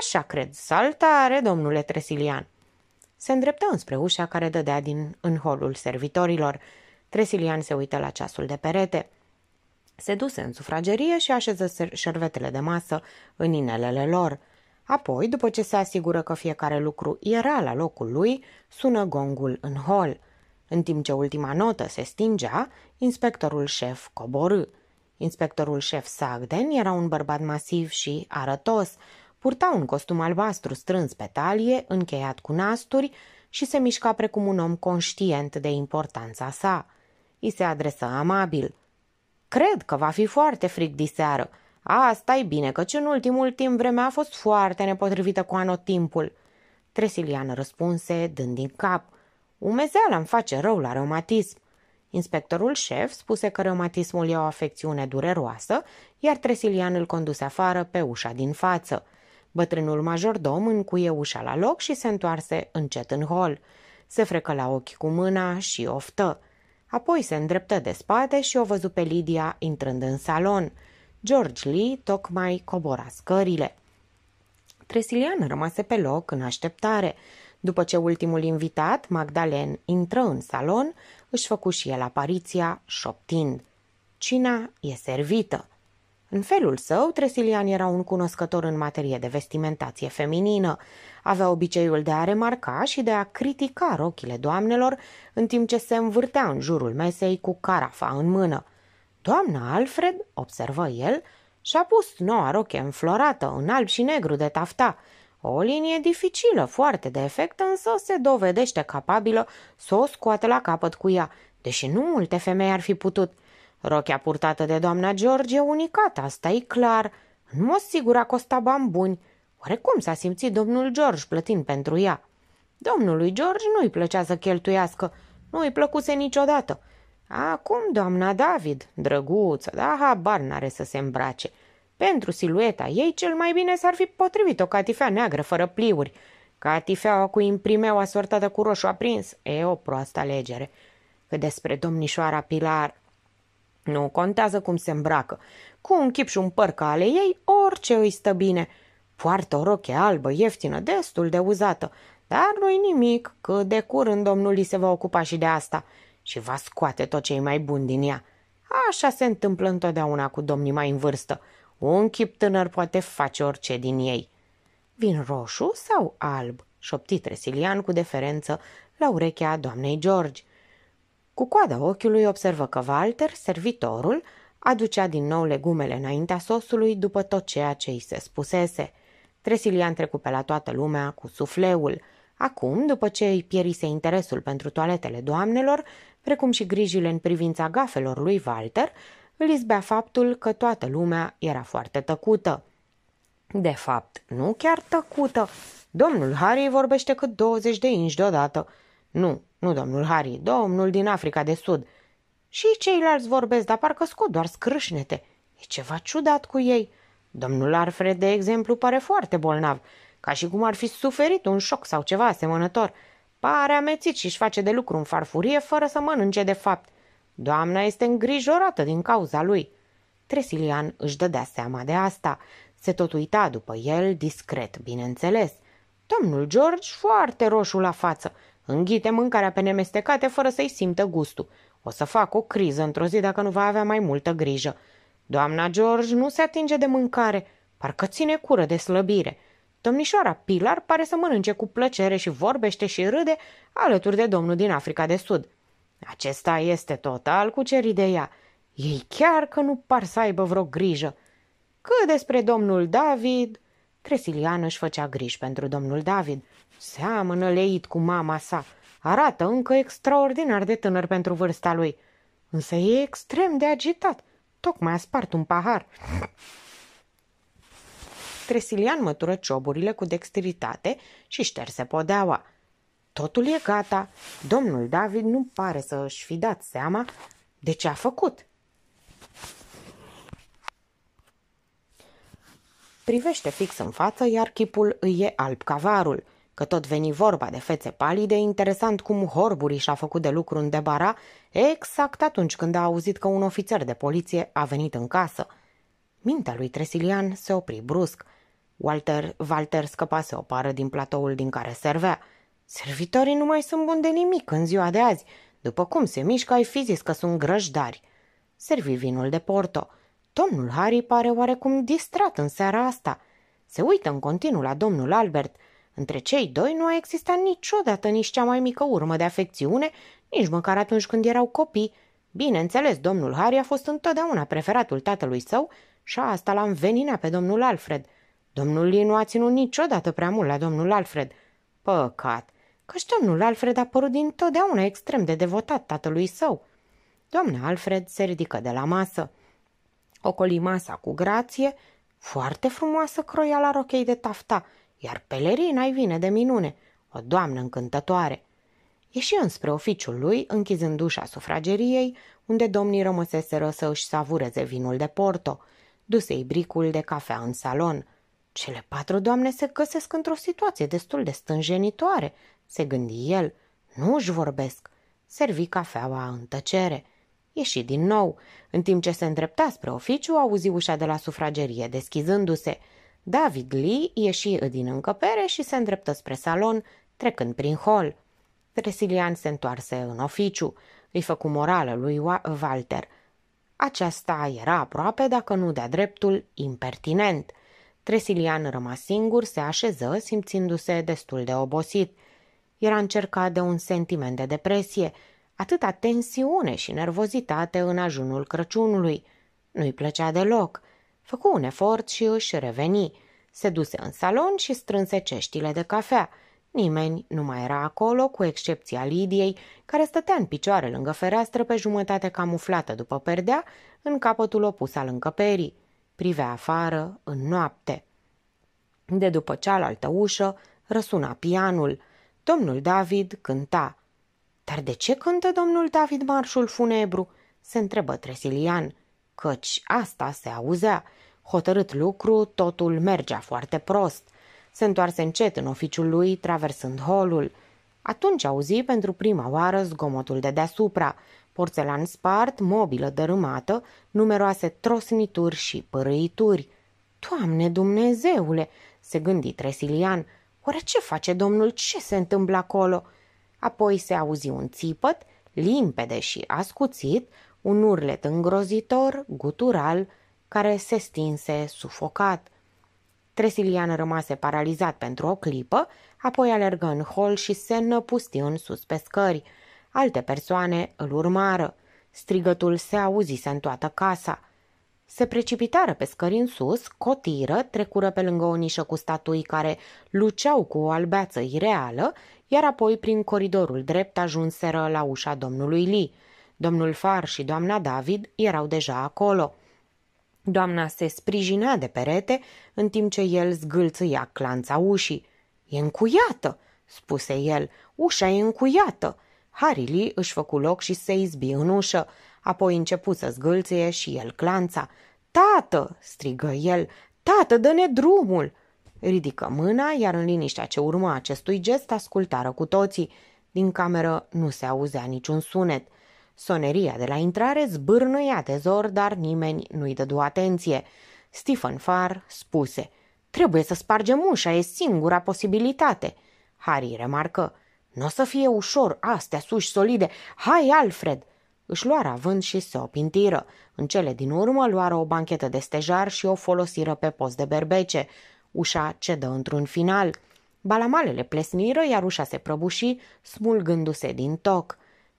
"Așa cred, saltare, domnule Tresilian." Se îndreptă înspre ușa care dădea din, în holul servitorilor. Tresilian se uită la ceasul de perete. Se duse în sufragerie și așeză șervetele de masă în inelele lor. Apoi, după ce se asigură că fiecare lucru era la locul lui, sună gongul în hol. În timp ce ultima notă se stingea, inspectorul șef coborâ. Inspectorul șef Sugden era un bărbat masiv și arătos, purta un costum albastru strâns pe talie, încheiat cu nasturi, și se mișca precum un om conștient de importanța sa. I se adresă amabil: "Cred că va fi foarte frig diseară. Asta-i bine, căci în ultimul timp vremea a fost foarte nepotrivită cu anotimpul." Tresilian răspunse dând din cap: "Umezeala îmi face rău la reumatism." Inspectorul șef spuse că reumatismul e o afecțiune dureroasă, iar Tresilian îl conduse afară pe ușa din față. Bătrânul majordom încuie ușa la loc și se întoarse încet în hol. Se frecă la ochi cu mâna și oftă. Apoi se îndreptă de spate și o văzu pe Lidia intrând în salon. George Lee tocmai cobora scările. Tresilian rămase pe loc în așteptare. După ce ultimul invitat, Magdalen, intră în salon, își făcu și el apariția, șoptind: "Cina e servită." În felul său, Tresilian era un cunoscător în materie de vestimentație feminină. Avea obiceiul de a remarca și de a critica rochile doamnelor, în timp ce se învârtea în jurul mesei cu carafa în mână. "Doamna Alfred," observă el, "și-a pus noua roche înflorată, în alb și negru de tafta. O linie dificilă, foarte de efect, însă se dovedește capabilă să o scoată la capăt cu ea, deși nu multe femei ar fi putut. Rochea purtată de doamna George e unicată, asta e clar. În mod sigur a costat bani buni. Oare cum s-a simțit domnul George plătind pentru ea?" "Domnului George nu-i plăcea să cheltuiască, nu-i plăcuse niciodată. Acum doamna David, drăguță, dar habar n-are să se îmbrace. Pentru silueta ei, cel mai bine s-ar fi potrivit o catifea neagră fără pliuri. Catifeaua cu imprimeu asortată cu roșu aprins e o proastă alegere. Că despre domnișoara Pilar, nu contează cum se îmbracă. Cu un chip și un păr ca ale ei, orice îi stă bine. Poartă o roche albă, ieftină, destul de uzată. Dar nu-i nimic, că de curând domnul îi se va ocupa și de asta și va scoate tot ce e mai bun din ea. Așa se întâmplă întotdeauna cu domnii mai în vârstă. Un chip tânăr poate face orice din ei. Vin roșu sau alb? Șopti Tresilian cu deferență la urechea doamnei George. Cu coada ochiului observă că Walter, servitorul, aducea din nou legumele înaintea sosului după tot ceea ce îi se spusese. Tresilian trecu pe la toată lumea cu sufleul. Acum, după ce îi pierise interesul pentru toaletele doamnelor, precum și grijile în privința gafelor lui Walter, îl izbea faptul că toată lumea era foarte tăcută. De fapt, nu chiar tăcută. Domnul Harry vorbește cât douăzeci de inși deodată. Nu, nu domnul Harry, domnul din Africa de Sud. Și ceilalți vorbesc, dar parcă scot doar scrâșnete. E ceva ciudat cu ei. Domnul Alfred, de exemplu, pare foarte bolnav, ca și cum ar fi suferit un șoc sau ceva asemănător. Pare amețit și își face de lucru în farfurie fără să mănânce de fapt. Doamna este îngrijorată din cauza lui. Tresilian își dădea seama de asta. Se tot uita după el, discret, bineînțeles. Domnul George, foarte roșu la față, înghite mâncarea pe nemestecate fără să-i simtă gustul. O să fac o criză într-o zi dacă nu va avea mai multă grijă. Doamna George nu se atinge de mâncare, parcă ține cură de slăbire. Domnișoara Pilar pare să mănânce cu plăcere și vorbește și râde alături de domnul din Africa de Sud. Acesta este total cucerit de ea. Ei chiar că nu par să aibă vreo grijă. Cât despre domnul David, Tresilian își făcea griji pentru domnul David. Seamănă leit cu mama sa. Arată încă extraordinar de tânăr pentru vârsta lui. Însă e extrem de agitat. Tocmai a spart un pahar. Tresilian mătură cioburile cu dexteritate și șterse podeaua. Totul e gata. Domnul David nu pare să își fi dat seama de ce a făcut. Privește fix în față, iar chipul îi e alb ca varul. Că tot veni vorba de fețe palide, interesant cum Horbury și-a făcut de lucru în debara exact atunci când a auzit că un ofițer de poliție a venit în casă. Mintea lui Tresilian se opri brusc. Walter, Walter scăpase o pară din platoul din care servea. Servitorii nu mai sunt buni de nimic în ziua de azi. După cum se mișcă, ai fi zis că sunt grăjdari. Servi vinul de Porto. Domnul Harry pare oarecum distrat în seara asta. Se uită în continuu la domnul Albert. Între cei doi nu a existat niciodată nici cea mai mică urmă de afecțiune, nici măcar atunci când erau copii. Bineînțeles, domnul Harry a fost întotdeauna preferatul tatălui său și asta l-a înveninat pe domnul Alfred. Domnul Lee nu a ținut niciodată prea mult la domnul Alfred. Păcat, căci domnul Alfred a părut dintotdeauna extrem de devotat tatălui său. Doamna Alfred se ridică de la masă. Ocoli masa cu grație, foarte frumoasă croia la rochei de tafta, iar pelerina-i vine de minune, o doamnă încântătoare. Ieși înspre oficiul lui, închizând ușa sufrageriei, unde domnii rămăseseră să își savureze vinul de Porto. Duse-i bricul de cafea în salon. Cele patru doamne se găsesc într-o situație destul de stânjenitoare, se gândi el. Nu își vorbesc. Servi cafeaua în tăcere. Ieși din nou. În timp ce se îndrepta spre oficiu, auzi ușa de la sufragerie deschizându-se. David Lee ieși din încăpere și se îndreptă spre salon, trecând prin hol. Tresilian se întoarse în oficiu. Îi făcu morală lui Walter. Aceasta era aproape, dacă nu de-a dreptul, impertinent. Tresilian rămas singur, se așeză, simțindu-se destul de obosit. Era încercat de un sentiment de depresie, atâta tensiune și nervozitate în ajunul Crăciunului. Nu-i plăcea deloc. Făcu un efort și își reveni. Se duse în salon și strânse ceștile de cafea. Nimeni nu mai era acolo, cu excepția Lidiei, care stătea în picioare lângă fereastră pe jumătate camuflată după perdea, în capătul opus al încăperii. Privea afară în noapte. De după cealaltă ușă răsuna pianul. Domnul David cânta. Dar de ce cântă domnul David marșul funebru? Se întrebă Tresilian. Căci asta se auzea. Hotărât lucru, totul mergea foarte prost. Se întoarse încet în oficiul lui, traversând holul. Atunci auzi pentru prima oară zgomotul de deasupra, porțelan spart, mobilă dărâmată, numeroase trosnituri și părâituri. Doamne Dumnezeule, se gândi Tresilian, oare ce face domnul, ce se întâmplă acolo? Apoi se auzi un țipăt, limpede și ascuțit, un urlet îngrozitor, gutural, care se stinse sufocat. Tresilian rămase paralizat pentru o clipă, apoi alergă în hol și se năpusti în sus pe scări. Alte persoane îl urmară. Strigătul se auzise în toată casa. Se precipitară pe scări în sus, cotiră, trecură pe lângă o nișă cu statui care luceau cu o albeață ireală, iar apoi prin coridorul drept ajunseră la ușa domnului Lee. Domnul Farr și doamna David erau deja acolo. Doamna se sprijinea de perete, în timp ce el zgâlțâia clanța ușii. "E încuiată!" spuse el. "Ușa e încuiată!" Harry Lee își făcu loc și se izbi în ușă. Apoi începu să zgâlțâie și el clanța. "Tată!" strigă el. "Tată, dă-ne drumul!" Ridică mâna, iar în liniștea ce urma acestui gest ascultară cu toții. Din cameră nu se auzea niciun sunet. Soneria de la intrare zbârnâia de zor, dar nimeni nu-i dădu atenție. Stephen Farr spuse: "Trebuie să spargem ușa, e singura posibilitate." Harry remarcă: "N-o să fie ușor, astea suși solide. Hai, Alfred!" Își luară avânt și se opintiră. În cele din urmă luară o banchetă de stejar și o folosiră pe post de berbece. Ușa cedă într-un final. Balamalele plesniră, iar ușa se prăbuși, smulgându-se din toc.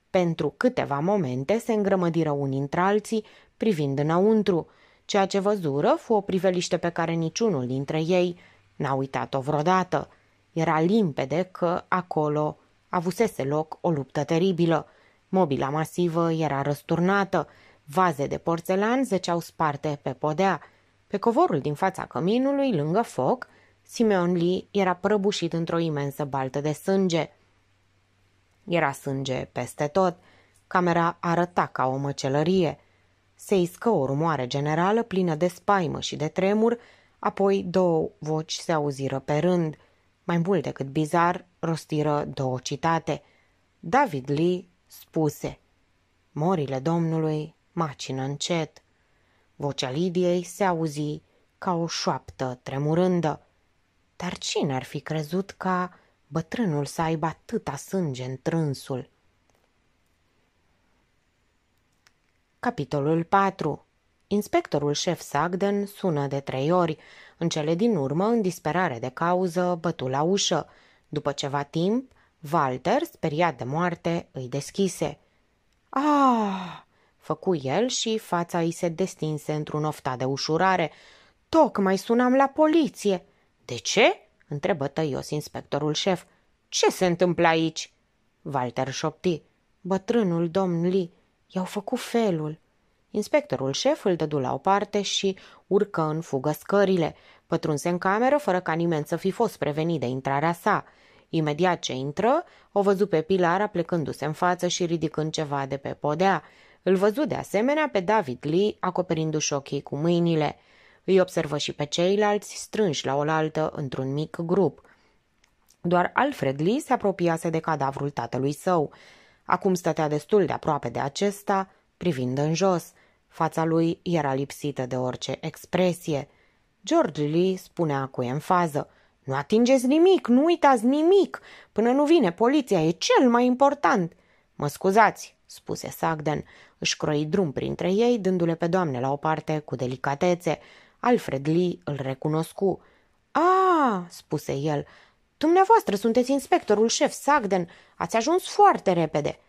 Pentru câteva momente se îngrămădiră unii între alții, privind înăuntru. Ceea ce văzură fu o priveliște pe care niciunul dintre ei n-a uitat-o vreodată. Era limpede că acolo avusese loc o luptă teribilă. Mobila masivă era răsturnată, vaze de porțelan zăceau sparte pe podea. Pe covorul din fața căminului, lângă foc, Simeon Lee era prăbușit într-o imensă baltă de sânge. Era sânge peste tot. Camera arăta ca o măcelărie. Se iscă o rumoare generală plină de spaimă și de tremur, apoi două voci se auziră pe rând. Mai mult decât bizar, rostiră două citate. David Lee spuse: "Morile Domnului macină încet." Vocea Lidiei se auzi ca o șoaptă tremurândă. Dar cine ar fi crezut ca bătrânul să aibă atâta sânge în trânsul? Capitolul patru. Inspectorul șef Sugden sună de trei ori. În cele din urmă, în disperare de cauză, bătu la ușă. După ceva timp, Walter, speriat de moarte, îi deschise. "Ah!" făcu el și fața îi se destinse într-un oftat de ușurare. "Tocmai sunam la poliție." "De ce?" întrebă tăios inspectorul șef. "Ce se întâmplă aici?" Walter șopti: "Bătrânul domn Lee, i-au făcut felul." Inspectorul șef îl dădu la o parte și urcă în fugă scările. Pătrunse în cameră fără ca nimeni să fi fost prevenit de intrarea sa. Imediat ce intră, o văzu pe Pilara plecându-se în față și ridicând ceva de pe podea. Îl văzu de asemenea pe David Lee acoperindu-și ochii cu mâinile. Îi observă și pe ceilalți strânși la oaltă într-un mic grup. Doar Alfred Lee se apropiase de cadavrul tatălui său. Acum stătea destul de aproape de acesta, privind în jos. Fața lui era lipsită de orice expresie. George Lee spunea cu enfază: "Nu atingeți nimic, nu uitați nimic, până nu vine poliția, e cel mai important." "Mă scuzați," spuse Sugden. Își croi drum printre ei, dându-le pe doamne la o parte cu delicatețe. Alfred Lee îl recunoscu. "A," spuse el, "dumneavoastră sunteți inspectorul șef Sugden, ați ajuns foarte repede."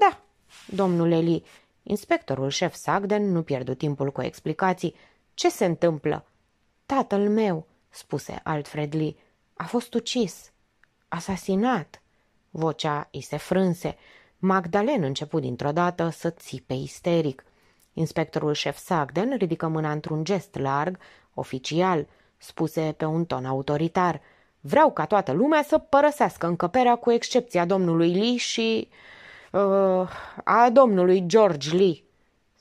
"Da, domnule Lee." Inspectorul șef Sugden nu pierdu timpul cu explicații. "Ce se întâmplă?" "Tatăl meu," spuse Alfred Lee, "a fost ucis, asasinat." Vocea îi se frânse. Magdalen începu dintr-o dată să țipe isteric. Inspectorul șef Sugden ridică mâna într-un gest larg, oficial, spuse pe un ton autoritar: "Vreau ca toată lumea să părăsească încăperea cu excepția domnului Lee și... Uh, a domnului George Lee."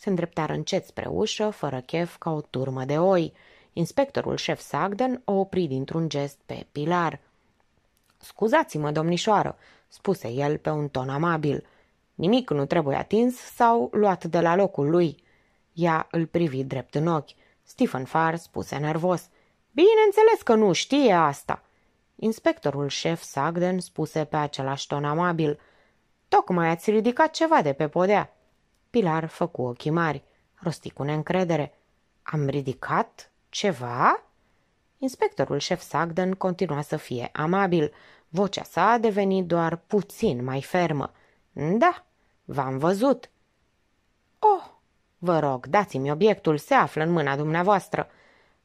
Se îndreptară încet spre ușă, fără chef, ca o turmă de oi. Inspectorul șef Sugden o opri dintr-un gest pe Pilar. "Scuzați-mă, domnișoară," spuse el pe un ton amabil. "Nimic nu trebuie atins sau luat de la locul lui." Ea îl privi drept în ochi. Stephen Farr spuse nervos: "Bineînțeles că nu știe asta." Inspectorul șef Sugden spuse pe același ton amabil: "Tocmai ați ridicat ceva de pe podea." Pilar făcu ochii mari, rosti cu neîncredere: "Am ridicat ceva?" Inspectorul șef Sugden continua să fie amabil. Vocea sa a devenit doar puțin mai fermă. "Da, v-am văzut." "Oh, vă rog, dați-mi obiectul, se află în mâna dumneavoastră."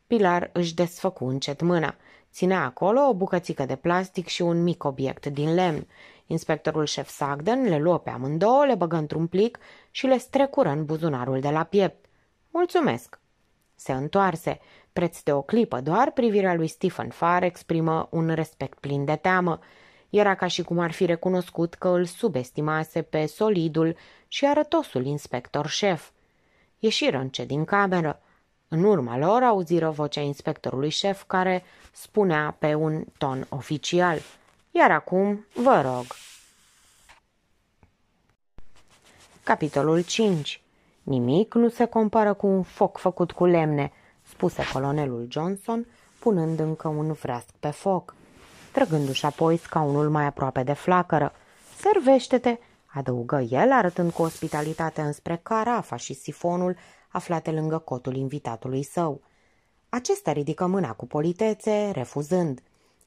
Pilar își desfăcu încet mâna. Ținea acolo o bucățică de plastic și un mic obiect din lemn. Inspectorul șef Sugden le luă pe amândouă, le băgă într-un plic și le strecură în buzunarul de la piept. "Mulțumesc." Se întoarse. Preț de o clipă doar, privirea lui Stephen Farr exprimă un respect plin de teamă. Era ca și cum ar fi recunoscut că îl subestimase pe solidul și arătosul inspector șef. Ieșiră încet din cameră. În urma lor auziră vocea inspectorului șef, care spunea pe un ton oficial: "Iar acum, vă rog." Capitolul cinci. "Nimic nu se compară cu un foc făcut cu lemne," spuse colonelul Johnson, punând încă un vreasc pe foc, trăgându-și apoi scaunul mai aproape de flacără. "Servește-te," adăugă el, arătând cu ospitalitate înspre carafa și sifonul aflate lângă cotul invitatului său. Acesta ridică mâna cu politețe, refuzând.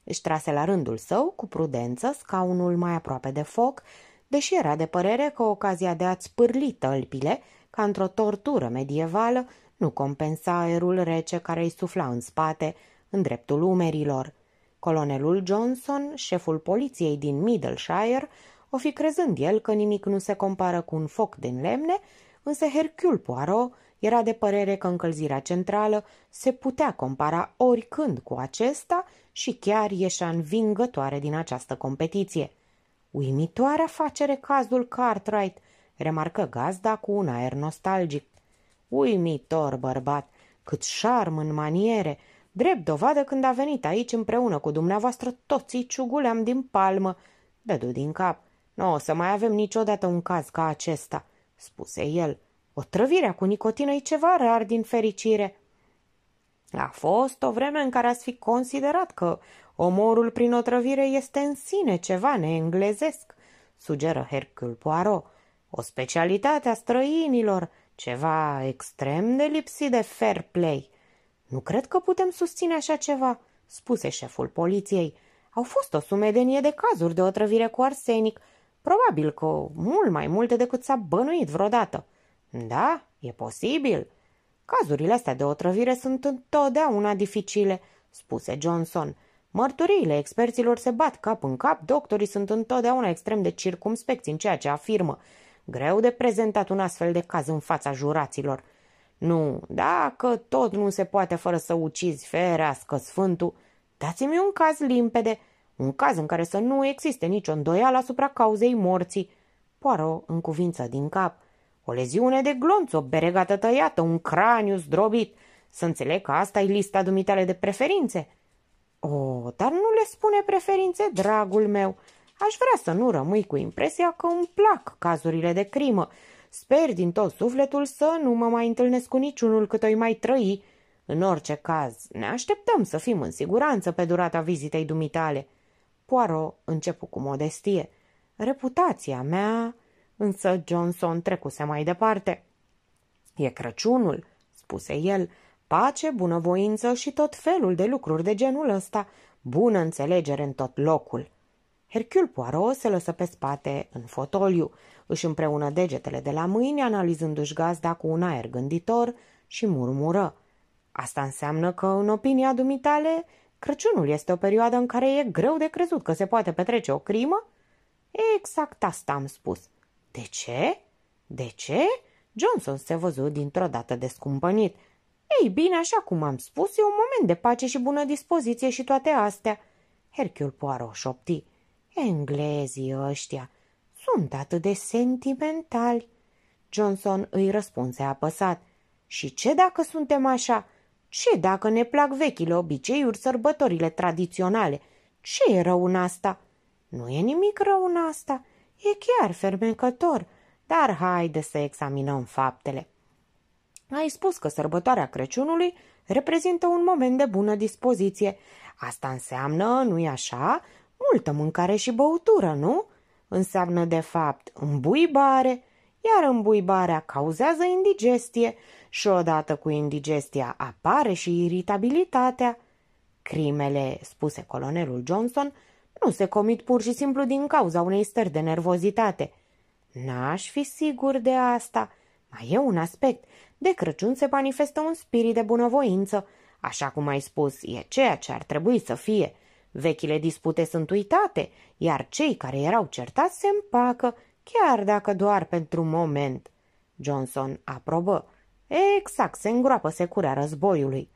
Își trase la rândul său, cu prudență, scaunul mai aproape de foc, deși era de părere că ocazia de a spârli tălpile, ca într-o tortură medievală, nu compensa aerul rece care îi sufla în spate, în dreptul umerilor. Colonelul Johnson, șeful poliției din Middleshire, o fi crezând el că nimic nu se compară cu un foc din lemne, însă Hercule Poirot era de părere că încălzirea centrală se putea compara oricând cu acesta și chiar ieșea învingătoare din această competiție. "Uimitoare afacere cazul Cartwright," remarcă gazda cu un aer nostalgic. "Uimitor bărbat, cât șarm în maniere, drept dovadă când a venit aici împreună cu dumneavoastră toți îi ciuguleam din palmă." Dădu din cap. "Nu o să mai avem niciodată un caz ca acesta," spuse el. "Otrăvirea cu nicotină e ceva rar din fericire. A fost o vreme în care ați fi considerat că omorul prin otrăvire este în sine ceva neenglezesc," sugeră Hercule Poirot. "O specialitate a străinilor, ceva extrem de lipsit de fair play." "Nu cred că putem susține așa ceva," spuse șeful poliției. "Au fost o sumedenie de cazuri de otrăvire cu arsenic, probabil că mult mai multe decât s-a bănuit vreodată." "Da, e posibil. Cazurile astea de otrăvire sunt întotdeauna dificile," spuse Johnson. "Mărturiile experților se bat cap în cap, doctorii sunt întotdeauna extrem de circumspecți în ceea ce afirmă. Greu de prezentat un astfel de caz în fața juraților. Nu, dacă tot nu se poate fără să ucizi, ferească sfântul, dați-mi un caz limpede, un caz în care să nu existe nicio îndoială asupra cauzei morții." Poirot încuvință din cap. "O leziune de glonț, o beregată tăiată, un craniu zdrobit. Să înțeleg că asta e lista dumitale de preferințe." "O, dar nu le spune preferințe, dragul meu. Aș vrea să nu rămâi cu impresia că îmi plac cazurile de crimă. Sper din tot sufletul să nu mă mai întâlnesc cu niciunul cât o-i mai trăi. În orice caz, ne așteptăm să fim în siguranță pe durata vizitei dumitale." Poirot începu cu modestie: "Reputația mea..." Însă Johnson trecuse mai departe. "E Crăciunul," spuse el. "Pace, bunăvoință și tot felul de lucruri de genul ăsta. Bună înțelegere în tot locul." Hercule Poirot se lăsă pe spate în fotoliu, își împreună degetele de la mâini, analizându-și gazda cu un aer gânditor, și murmură: "Asta înseamnă că, în opinia dumitale, Crăciunul este o perioadă în care e greu de crezut că se poate petrece o crimă?" "Exact asta am spus." "De ce? De ce?" Johnson se văzu dintr-o dată descumpănit. "Ei bine, așa cum am spus, e un moment de pace și bună dispoziție și toate astea." Hercule Poirot șopti: "Englezii ăștia sunt atât de sentimentali." Johnson îi răspunse apăsat. Și ce dacă suntem așa? Ce dacă ne plac vechile obiceiuri, sărbătorile tradiționale? Ce e rău în asta? Nu e nimic rău în asta. E chiar fermecător. Dar haide să examinăm faptele. Ai spus că sărbătoarea Crăciunului reprezintă un moment de bună dispoziție. Asta înseamnă, nu-i așa, multă mâncare și băutură, nu? Înseamnă, de fapt, îmbuibare, iar îmbuibarea cauzează indigestie și odată cu indigestia apare și iritabilitatea. Crimele, spuse colonelul Johnson, nu se comit pur și simplu din cauza unei stări de nervozitate. N-aș fi sigur de asta. Mai e un aspect. De Crăciun se manifestă un spirit de bunăvoință. Așa cum ai spus, e ceea ce ar trebui să fie. Vechile dispute sunt uitate, iar cei care erau certați se împacă, chiar dacă doar pentru un moment. Johnson aprobă. Exact, se îngroapă securea războiului.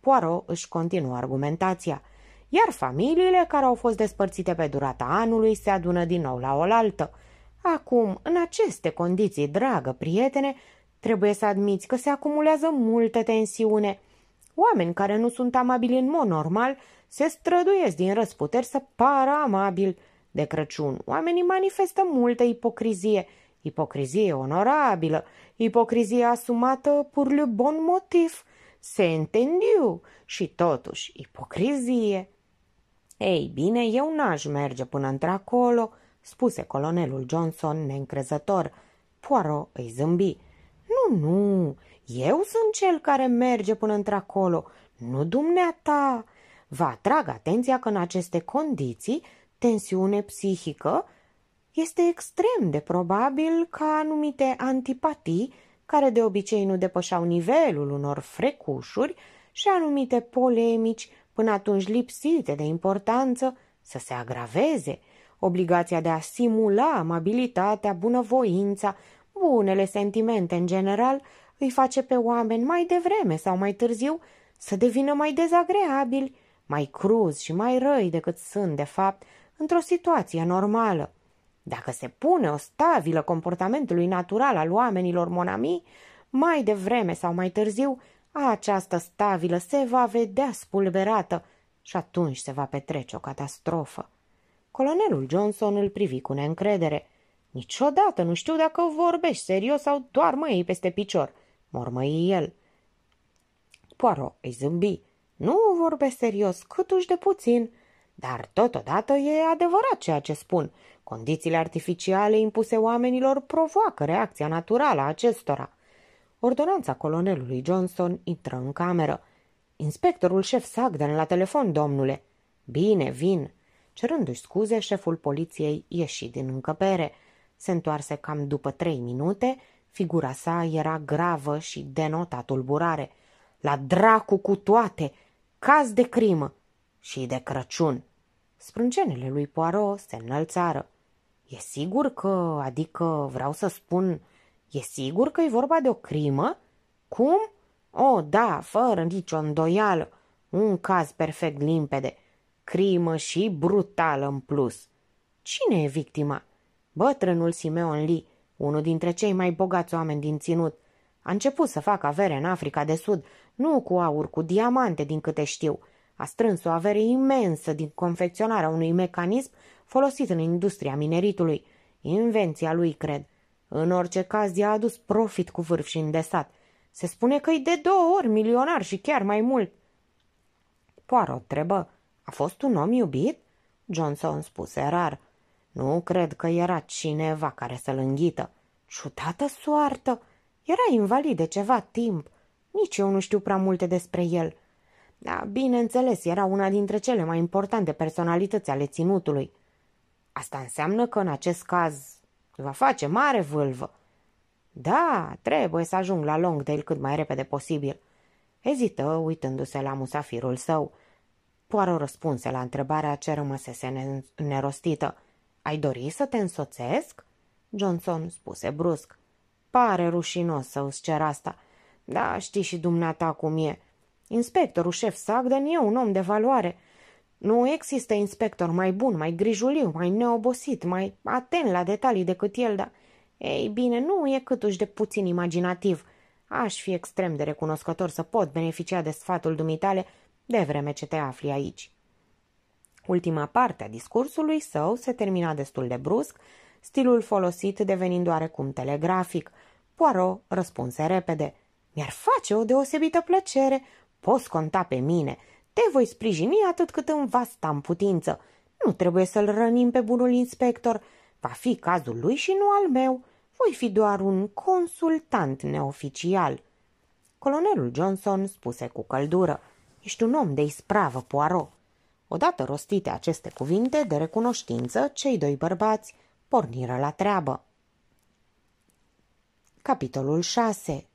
Poirot își continuă argumentația. Iar familiile care au fost despărțite pe durata anului se adună din nou la oaltă. Acum, în aceste condiții, dragă prietene, trebuie să admiți că se acumulează multă tensiune. Oameni care nu sunt amabili în mod normal se străduiesc din răzputeri să pară amabil. De Crăciun, oamenii manifestă multă ipocrizie, ipocrizie onorabilă, ipocrizie asumată pur le bon motiv, se entendiu, și totuși ipocrizie. Ei bine, eu n-aș merge până într-acolo, spuse colonelul Johnson neîncrezător. Poirot îi zâmbi. Nu, nu, eu sunt cel care merge până într-acolo, nu dumneata. Vă atrag atenția că în aceste condiții, tensiune psihică, este extrem de probabil ca anumite antipatii, care de obicei nu depășeau nivelul unor frecușuri, și anumite polemici, până atunci lipsite de importanță, să se agraveze. Obligația de a simula amabilitatea, bunăvoința, bunele sentimente în general, îi face pe oameni mai devreme sau mai târziu să devină mai dezagreabili, mai cruzi și mai răi decât sunt, de fapt, într-o situație normală. Dacă se pune o stabilă comportamentului natural al oamenilor, mon ami, mai devreme sau mai târziu, această stabilă se va vedea spulberată și atunci se va petrece o catastrofă. Colonelul Johnson îl privi cu neîncredere. Niciodată nu știu dacă vorbești serios sau doar măi peste picior, mormăi el. Poirot îi zâmbi. Nu vorbesc serios, câtuși de puțin, dar totodată e adevărat ceea ce spun. Condițiile artificiale impuse oamenilor provoacă reacția naturală a acestora. Ordonanța colonelului Johnson intră în cameră. Inspectorul șef Sugden la telefon, domnule. Bine, vin. Cerându-și scuze, șeful poliției ieși din încăpere. Se întoarse cam după trei minute, figura sa era gravă și denota tulburare. La dracu cu toate! Caz de crimă! Și de Crăciun! Sprâncenele lui Poirot se înălțară. E sigur că, adică vreau să spun, e sigur că e vorba de o crimă? Cum? O, da, fără nicio îndoială. Un caz perfect limpede. Crimă și brutală în plus. Cine e victima? Bătrânul Simeon Lee, unul dintre cei mai bogați oameni din ținut. A început să facă avere în Africa de Sud, nu cu aur, cu diamante, din câte știu. A strâns o avere imensă din confecționarea unui mecanism folosit în industria mineritului. Invenția lui, cred. În orice caz, i-a adus profit cu vârf și îndesat. Se spune că e de două ori milionar și chiar mai mult. Poirot întrebă. A fost un om iubit? Johnson spuse rar. Nu cred că era cineva care să-l înghită. Ciudată soartă! Era invalid de ceva timp. Nici eu nu știu prea multe despre el. Dar, bineînțeles, era una dintre cele mai importante personalități ale ținutului. Asta înseamnă că în acest caz va face mare vâlvă. Da, trebuie să ajung la Longdale cât mai repede posibil. Ezită, uitându-se la musafirul său. Poirot răspunse la întrebarea ce rămăsese nerostită. Ai dori să te însoțesc? Johnson spuse brusc. Pare rușinos să îți cer asta. Da, știi și dumneata cum e. Inspectorul șef Sugden e un om de valoare. Nu există inspector mai bun, mai grijuliu, mai neobosit, mai atent la detalii decât el, dar Ei bine, nu e câtuși de puțin imaginativ. Aș fi extrem de recunoscător să pot beneficia de sfatul dumitale de vreme ce te afli aici. Ultima parte a discursului său se termina destul de brusc, stilul folosit devenind oarecum telegrafic. Poirot răspunse repede. Mi-ar face o deosebită plăcere. Poți conta pe mine. Te voi sprijini atât cât îmi va sta în putință. Nu trebuie să-l rănim pe bunul inspector. Va fi cazul lui și nu al meu. Voi fi doar un consultant neoficial. Colonelul Johnson spuse cu căldură. Ești un om de ispravă, Poirot. Odată rostite aceste cuvinte de recunoștință, cei doi bărbați porniră la treabă. Capitolul șase.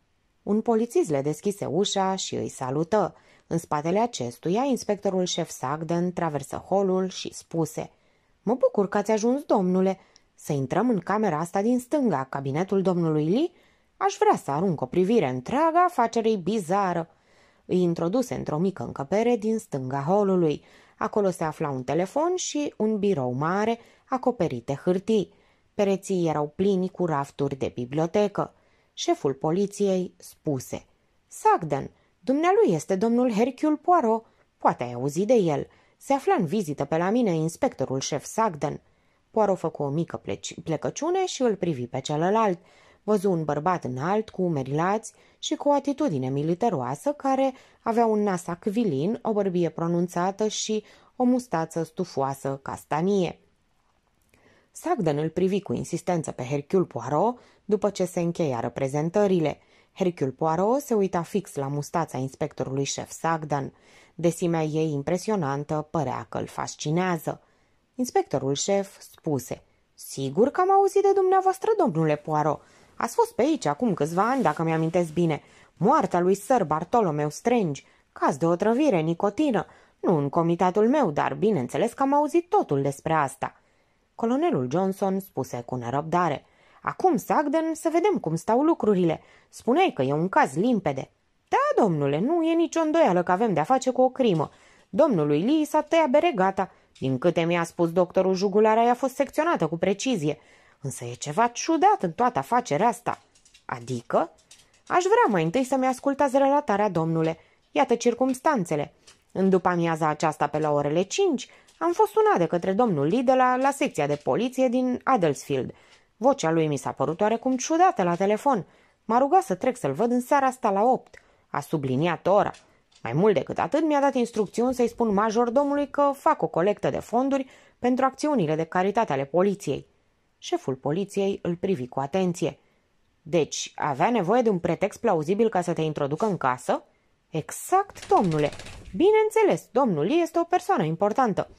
Un polițist le deschise ușa și îi salută. În spatele acestuia, inspectorul șef Sugden traversă holul și spuse: Mă bucur că ați ajuns, domnule. Să intrăm în camera asta din stânga, cabinetul domnului Lee? Aș vrea să arunc o privire întreaga afacerei bizară. Îi introduse într-o mică încăpere din stânga holului. Acolo se afla un telefon și un birou mare acoperit de hârtii. Pereții erau plini cu rafturi de bibliotecă. Șeful poliției spuse: Sugden, dumnealui este domnul Hercule Poirot. Poate ai auzit de el. Se afla în vizită pe la mine inspectorul șef Sugden. Poirot făcu o mică plecăciune și îl privi pe celălalt. Văzu un bărbat înalt, cu umeri lați și cu o atitudine militaroasă, care avea un nas acvilin, o bărbie pronunțată și o mustață stufoasă castanie. Sugden îl privi cu insistență pe Hercule Poirot după ce se încheiară prezentările. Hercule Poirot se uita fix la mustața inspectorului șef Sugden. Desimea ei impresionantă părea că îl fascinează. Inspectorul șef spuse: Sigur că am auzit de dumneavoastră, domnule Poirot. Ați fost pe aici acum câțiva ani, dacă mi-amintesc bine. Moartea lui Sir Bartolomeu Strange, caz de otrăvire, nicotină. Nu în comitatul meu, dar bineînțeles că am auzit totul despre asta. Colonelul Johnson spuse cu nerăbdare: Acum, Sugden, să vedem cum stau lucrurile. Spuneai că e un caz limpede. Da, domnule, nu e nicio îndoială că avem de-a face cu o crimă. Domnului Lee s-a tăiat beregata. Din câte mi-a spus doctorul, jugularea i-a fost secționată cu precizie. Însă e ceva ciudat în toată afacerea asta. Adică? Aș vrea mai întâi să-mi ascultați relatarea, domnule. Iată circumstanțele. În după amiaza aceasta, pe la orele cinci, am fost sunat de către domnul Lee de la, la secția de poliție din Adelsfield. Vocea lui mi s-a părut oarecum ciudată la telefon. M-a rugat să trec să-l văd în seara asta la opt. A subliniat ora. Mai mult decât atât, mi-a dat instrucțiuni să-i spun majordomului că fac o colectă de fonduri pentru acțiunile de caritate ale poliției. Șeful poliției îl privi cu atenție. Deci, avea nevoie de un pretext plauzibil ca să te introducă în casă? Exact, domnule. Bineînțeles, domnul Lee este o persoană importantă.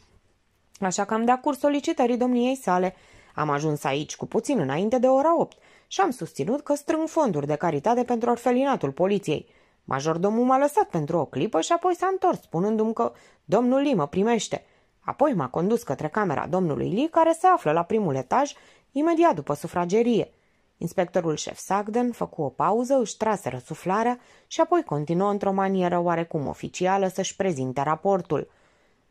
Așa că am dat curs solicitării domniei sale. Am ajuns aici cu puțin înainte de ora opt și am susținut că strâng fonduri de caritate pentru orfelinatul poliției. Majordomul m-a lăsat pentru o clipă și apoi s-a întors, spunându-mi că domnul Lee mă primește. Apoi m-a condus către camera domnului Lee, care se află la primul etaj, imediat după sufragerie. Inspectorul șef Sugden făcu o pauză, își trase răsuflarea și apoi continuă într-o manieră oarecum oficială să-și prezinte raportul.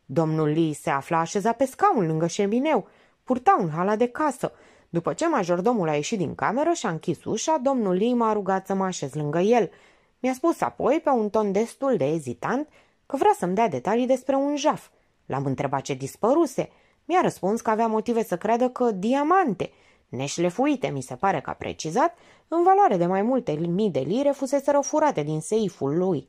Domnul Lee se afla așezat pe scaun lângă șemineu, purta un halat de casă. După ce majordomul a ieșit din cameră și a închis ușa, domnul Lee m-a rugat să mă așez lângă el. Mi-a spus apoi, pe un ton destul de ezitant, că vrea să-mi dea detalii despre un jaf. L-am întrebat ce dispăruse. Mi-a răspuns că avea motive să creadă că diamante, neșlefuite, mi se pare că a precizat, în valoare de mai multe mii de lire, fuseseră furate din seiful lui.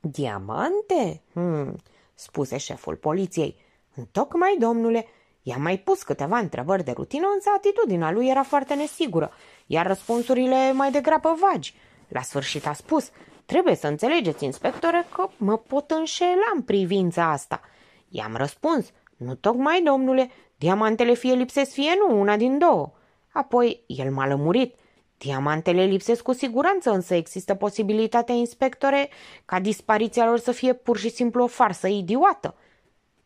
Diamante? Hmm, spuse șeful poliției. Întocmai, domnule. I-am mai pus câteva întrebări de rutină, însă atitudinea lui era foarte nesigură, iar răspunsurile mai degrabă vagi. La sfârșit a spus: Trebuie să înțelegeți, inspectore, că mă pot înșela în privința asta. I-am răspuns: Nu tocmai, domnule, diamantele fie lipsesc, fie nu, una din două. Apoi el m-a lămurit: Diamantele lipsesc cu siguranță, însă există posibilitatea, inspectore, ca dispariția lor să fie pur și simplu o farsă idiotă.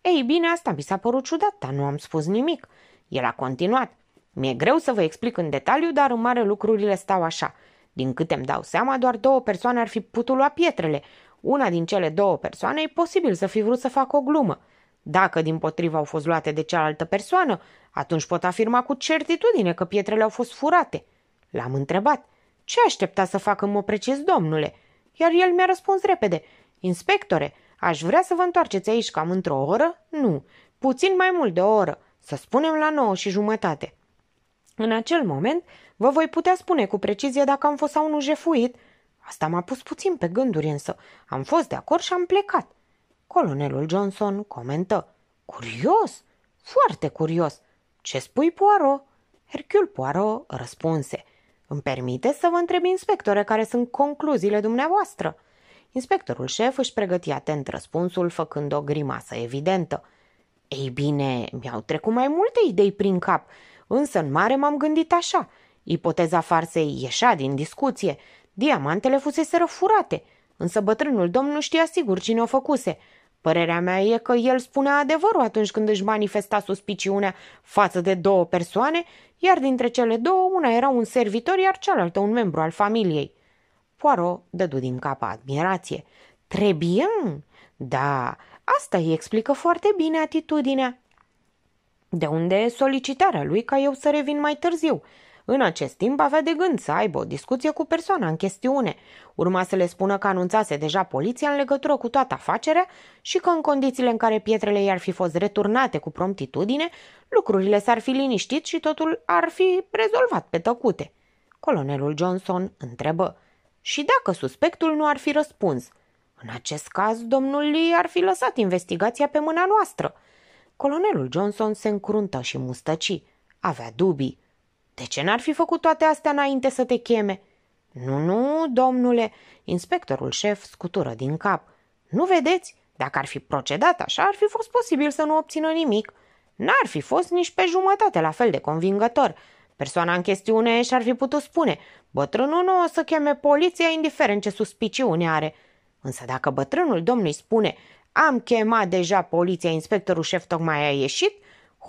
Ei bine, asta mi s-a părut ciudat, dar nu am spus nimic. El a continuat: Mi-e greu să vă explic în detaliu, dar în mare lucrurile stau așa. Din câte îmi dau seama, doar două persoane ar fi putut lua pietrele. Una din cele două persoane e posibil să fi vrut să facă o glumă. Dacă, dimpotrivă, au fost luate de cealaltă persoană, atunci pot afirma cu certitudine că pietrele au fost furate. L-am întrebat, ce aștepta să facă mă precis, domnule? Iar el mi-a răspuns repede, inspectore, aș vrea să vă întoarceți aici cam într-o oră? Nu, puțin mai mult de o oră, să spunem la nouă și jumătate. În acel moment vă voi putea spune cu precizie dacă am fost sau nu jefuit. Asta m-a pus puțin pe gânduri însă, am fost de acord și am plecat. Colonelul Johnson comentă, curios, foarte curios, ce spui, Poirot? Hercule Poirot răspunse, îmi permite să vă întreb, inspectore, care sunt concluziile dumneavoastră? Inspectorul șef își pregăti atent răspunsul, făcând o grimasă evidentă. Ei bine, mi-au trecut mai multe idei prin cap, însă în mare m-am gândit așa. Ipoteza farsei ieșea din discuție, diamantele fuseseră furate, însă bătrânul domn nu știa sigur cine o făcuse. Părerea mea e că el spunea adevărul atunci când își manifesta suspiciunea față de două persoane, iar dintre cele două, una era un servitor, iar cealaltă un membru al familiei. Poirot dădu din capa admirație. Très bien! Da, asta îi explică foarte bine atitudinea. De unde solicitarea lui ca eu să revin mai târziu. În acest timp avea de gând să aibă o discuție cu persoana în chestiune. Urma să le spună că anunțase deja poliția în legătură cu toată afacerea și că în condițiile în care pietrele i-ar fi fost returnate cu promptitudine, lucrurile s-ar fi liniștit și totul ar fi rezolvat pe tăcute. Colonelul Johnson întrebă, și dacă suspectul nu ar fi răspuns? În acest caz, domnul Lee ar fi lăsat investigația pe mâna noastră. Colonelul Johnson se încruntă și mustăci. Avea dubii. De ce n-ar fi făcut toate astea înainte să te cheme? Nu, nu, domnule, inspectorul șef scutură din cap. Nu vedeți? Dacă ar fi procedat așa, ar fi fost posibil să nu obțină nimic. N-ar fi fost nici pe jumătate la fel de convingător. Persoana în chestiune și-ar fi putut spune, bătrânul nu o să cheme poliția indiferent ce suspiciune are. Însă dacă bătrânul domnului spune, am chemat deja poliția, inspectorul șef tocmai a ieșit,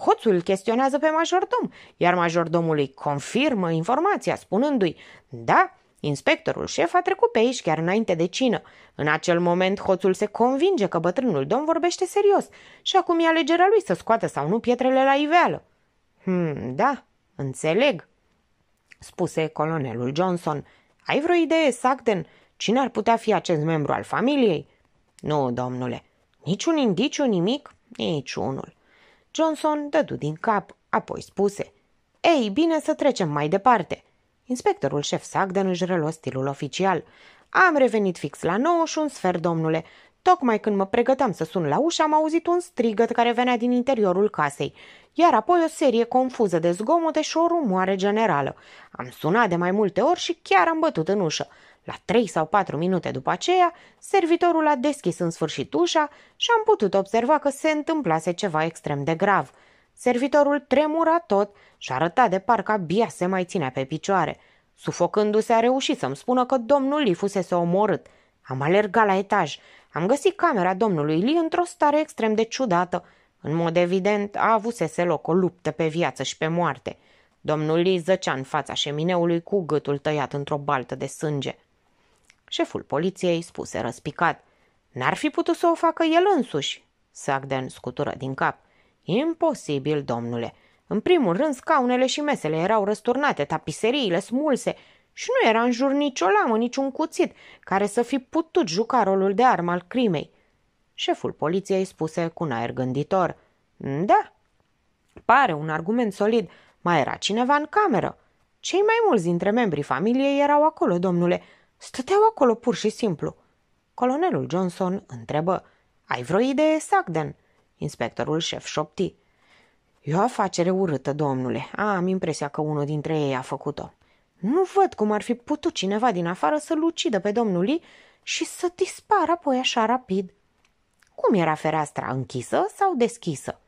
hoțul îl chestionează pe majordom, iar majordomul îi confirmă informația, spunându-i, da, inspectorul șef a trecut pe aici chiar înainte de cină. În acel moment, hoțul se convinge că bătrânul domn vorbește serios și acum e alegerea lui să scoată sau nu pietrele la iveală. Hmm, da, înțeleg, spuse colonelul Johnson. Ai vreo idee, Sugden? Cine ar putea fi acest membru al familiei? Nu, domnule, niciun indiciu, nimic, niciunul. Johnson dădu din cap, apoi spuse, ei, bine, să trecem mai departe. Inspectorul șef Sugden își reluă stilul oficial. Am revenit fix la nouă și un sfert, domnule. Tocmai când mă pregăteam să sun la ușă, am auzit un strigăt care venea din interiorul casei, iar apoi o serie confuză de zgomote și o rumoare generală. Am sunat de mai multe ori și chiar am bătut în ușă. La trei sau patru minute după aceea, servitorul a deschis în sfârșit ușa și am putut observa că se întâmplase ceva extrem de grav. Servitorul tremura tot și arăta de parcă abia se mai ținea pe picioare. Sufocându-se, a reușit să-mi spună că domnul Lee fusese omorât. Am alergat la etaj. Am găsit camera domnului Lee într-o stare extrem de ciudată. În mod evident, a avusese loc o luptă pe viață și pe moarte. Domnul Lee zăcea în fața șemineului cu gâtul tăiat într-o baltă de sânge. Șeful poliției spuse răspicat, n-ar fi putut să o facă el însuși. Sugden scutură din cap. Imposibil, domnule. În primul rând, scaunele și mesele erau răsturnate, tapiseriile smulse și nu era în jur nicio lamă, niciun cuțit care să fi putut juca rolul de armă al crimei. Șeful poliției spuse cu un aer gânditor, da, pare un argument solid, mai era cineva în cameră. Cei mai mulți dintre membrii familiei erau acolo, domnule. Stăteau acolo pur și simplu. Colonelul Johnson întrebă, ai vreo idee, Sugden? Inspectorul șef șopti, e o afacere urâtă, domnule. Am impresia că unul dintre ei a făcut-o. Nu văd cum ar fi putut cineva din afară să-l ucidă pe domnul Lee și să dispară apoi așa rapid. Cum era fereastra, închisă sau deschisă?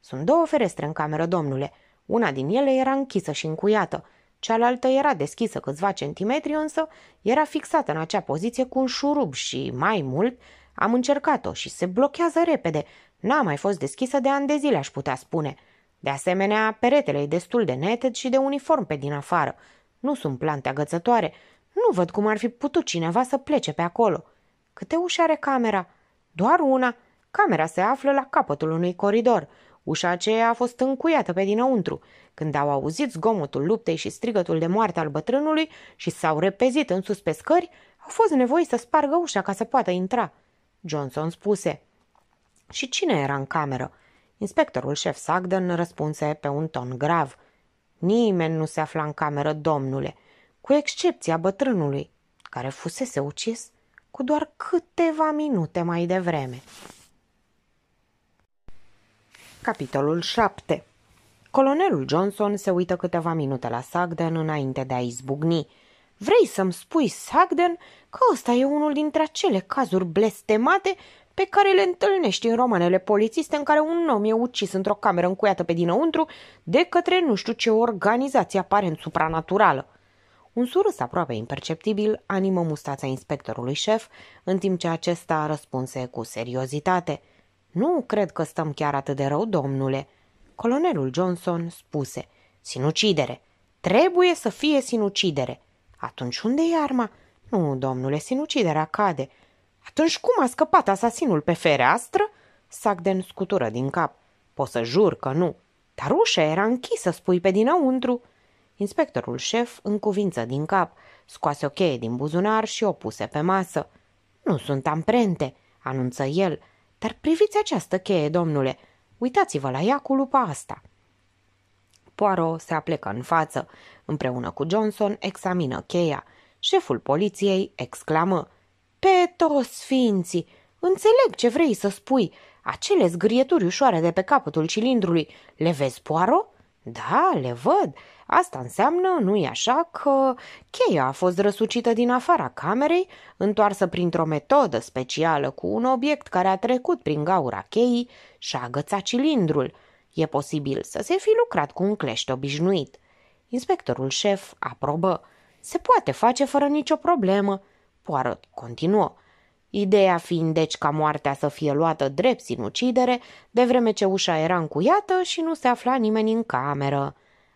Sunt două ferestre în cameră, domnule. Una din ele era închisă și încuiată. Cealaltă era deschisă câțiva centimetri, însă era fixată în acea poziție cu un șurub și, mai mult, am încercat-o și se blochează repede. N-a mai fost deschisă de ani de zile, aș putea spune. De asemenea, peretele e destul de neted și de uniform pe din afară. Nu sunt plante agățătoare. Nu văd cum ar fi putut cineva să plece pe acolo. Câte uși are camera? Doar una. Camera se află la capătul unui coridor. Ușa aceea a fost încuiată pe dinăuntru, când au auzit zgomotul luptei și strigătul de moarte al bătrânului și s-au repezit în sus pe scări, au fost nevoiți să spargă ușa ca să poată intra. Johnson spuse: "Și cine era în cameră?" Inspectorul șef Sugden răspunse pe un ton grav: "Nimeni nu se afla în cameră, domnule, cu excepția bătrânului, care fusese ucis cu doar câteva minute mai devreme." Capitolul șapte. Colonelul Johnson se uită câteva minute la Sugden înainte de a izbucni: "Vrei să-mi spui, Sugden, că ăsta e unul dintre acele cazuri blestemate pe care le întâlnești în romanele polițiste în care un om e ucis într-o cameră încuiată pe dinăuntru de către nu știu ce organizație aparent supranaturală?" Un surâs aproape imperceptibil animă mustața inspectorului șef, în timp ce acesta răspunse cu seriozitate: "Nu cred că stăm chiar atât de rău, domnule." Colonelul Johnson spuse: "Sinucidere. Trebuie să fie sinucidere." "Atunci unde e arma?" "Nu, domnule, sinuciderea cade." "Atunci cum a scăpat asasinul pe fereastră?" Sugden scutură din cap. "Pot să jur că nu. Dar ușa era închisă, spui, pe dinăuntru." Inspectorul șef încuvință din cap, scoase o cheie din buzunar și o puse pe masă. "Nu sunt amprente," anunță el, "dar priviți această cheie, domnule. Uitați-vă la ea cu lupa asta." Poirot se aplecă în față. Împreună cu Johnson examină cheia. Șeful poliției exclamă: "Pe toți sfinții! Înțeleg ce vrei să spui. Acele zgârieturi ușoare de pe capătul cilindrului, le vezi, Poirot?" "Da, le văd. Asta înseamnă, nu-i așa, că cheia a fost răsucită din afara camerei, întoarsă printr-o metodă specială cu un obiect care a trecut prin gaura cheii și a agățat cilindrul. E posibil să se fi lucrat cu un clește obișnuit." Inspectorul șef aprobă: "Se poate face fără nicio problemă." Poirot continuă: "Ideea fiind deci ca moartea să fie luată drept sinucidere, de vreme ce ușa era încuiată și nu se afla nimeni în cameră."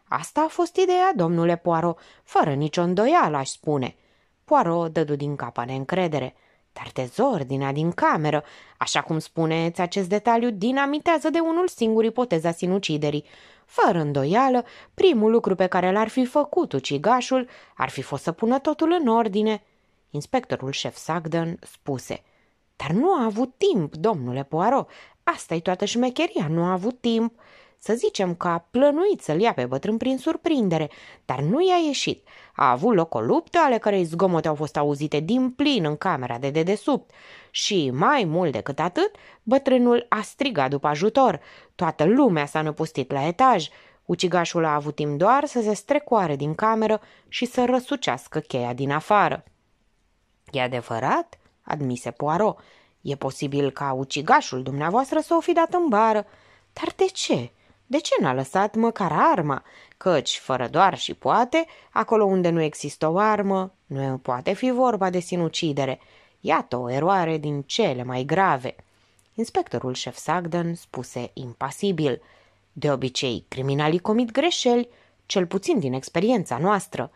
"Asta a fost ideea, domnule Poirot, fără nicio îndoială, aș spune." Poirot dădu din capa neîncredere: "Dar dezordinea din cameră, așa cum spuneți, acest detaliu dinamitează de unul singur ipoteza sinuciderii. Fără îndoială, primul lucru pe care l-ar fi făcut ucigașul ar fi fost să pună totul în ordine." Inspectorul șef Sugden spuse: "Dar nu a avut timp, domnule Poirot. Asta-i toată șmecheria, nu a avut timp. Să zicem că a plănuit să-l ia pe bătrân prin surprindere, dar nu i-a ieșit. A avut loc o luptă, ale cărei zgomote au fost auzite din plin în camera de dedesubt. Și, mai mult decât atât, bătrânul a strigat după ajutor. Toată lumea s-a năpustit la etaj. Ucigașul a avut timp doar să se strecoare din cameră și să răsucească cheia din afară." "E adevărat?" admise Poirot. "E posibil ca ucigașul dumneavoastră să o fi dat în bară." "Dar de ce? De ce n-a lăsat măcar arma? Căci, fără doar și poate, acolo unde nu există o armă, nu poate fi vorba de sinucidere. Iată o eroare din cele mai grave." Inspectorul șef Sugden spuse impasibil: "De obicei, criminalii comit greșeli, cel puțin din experiența noastră."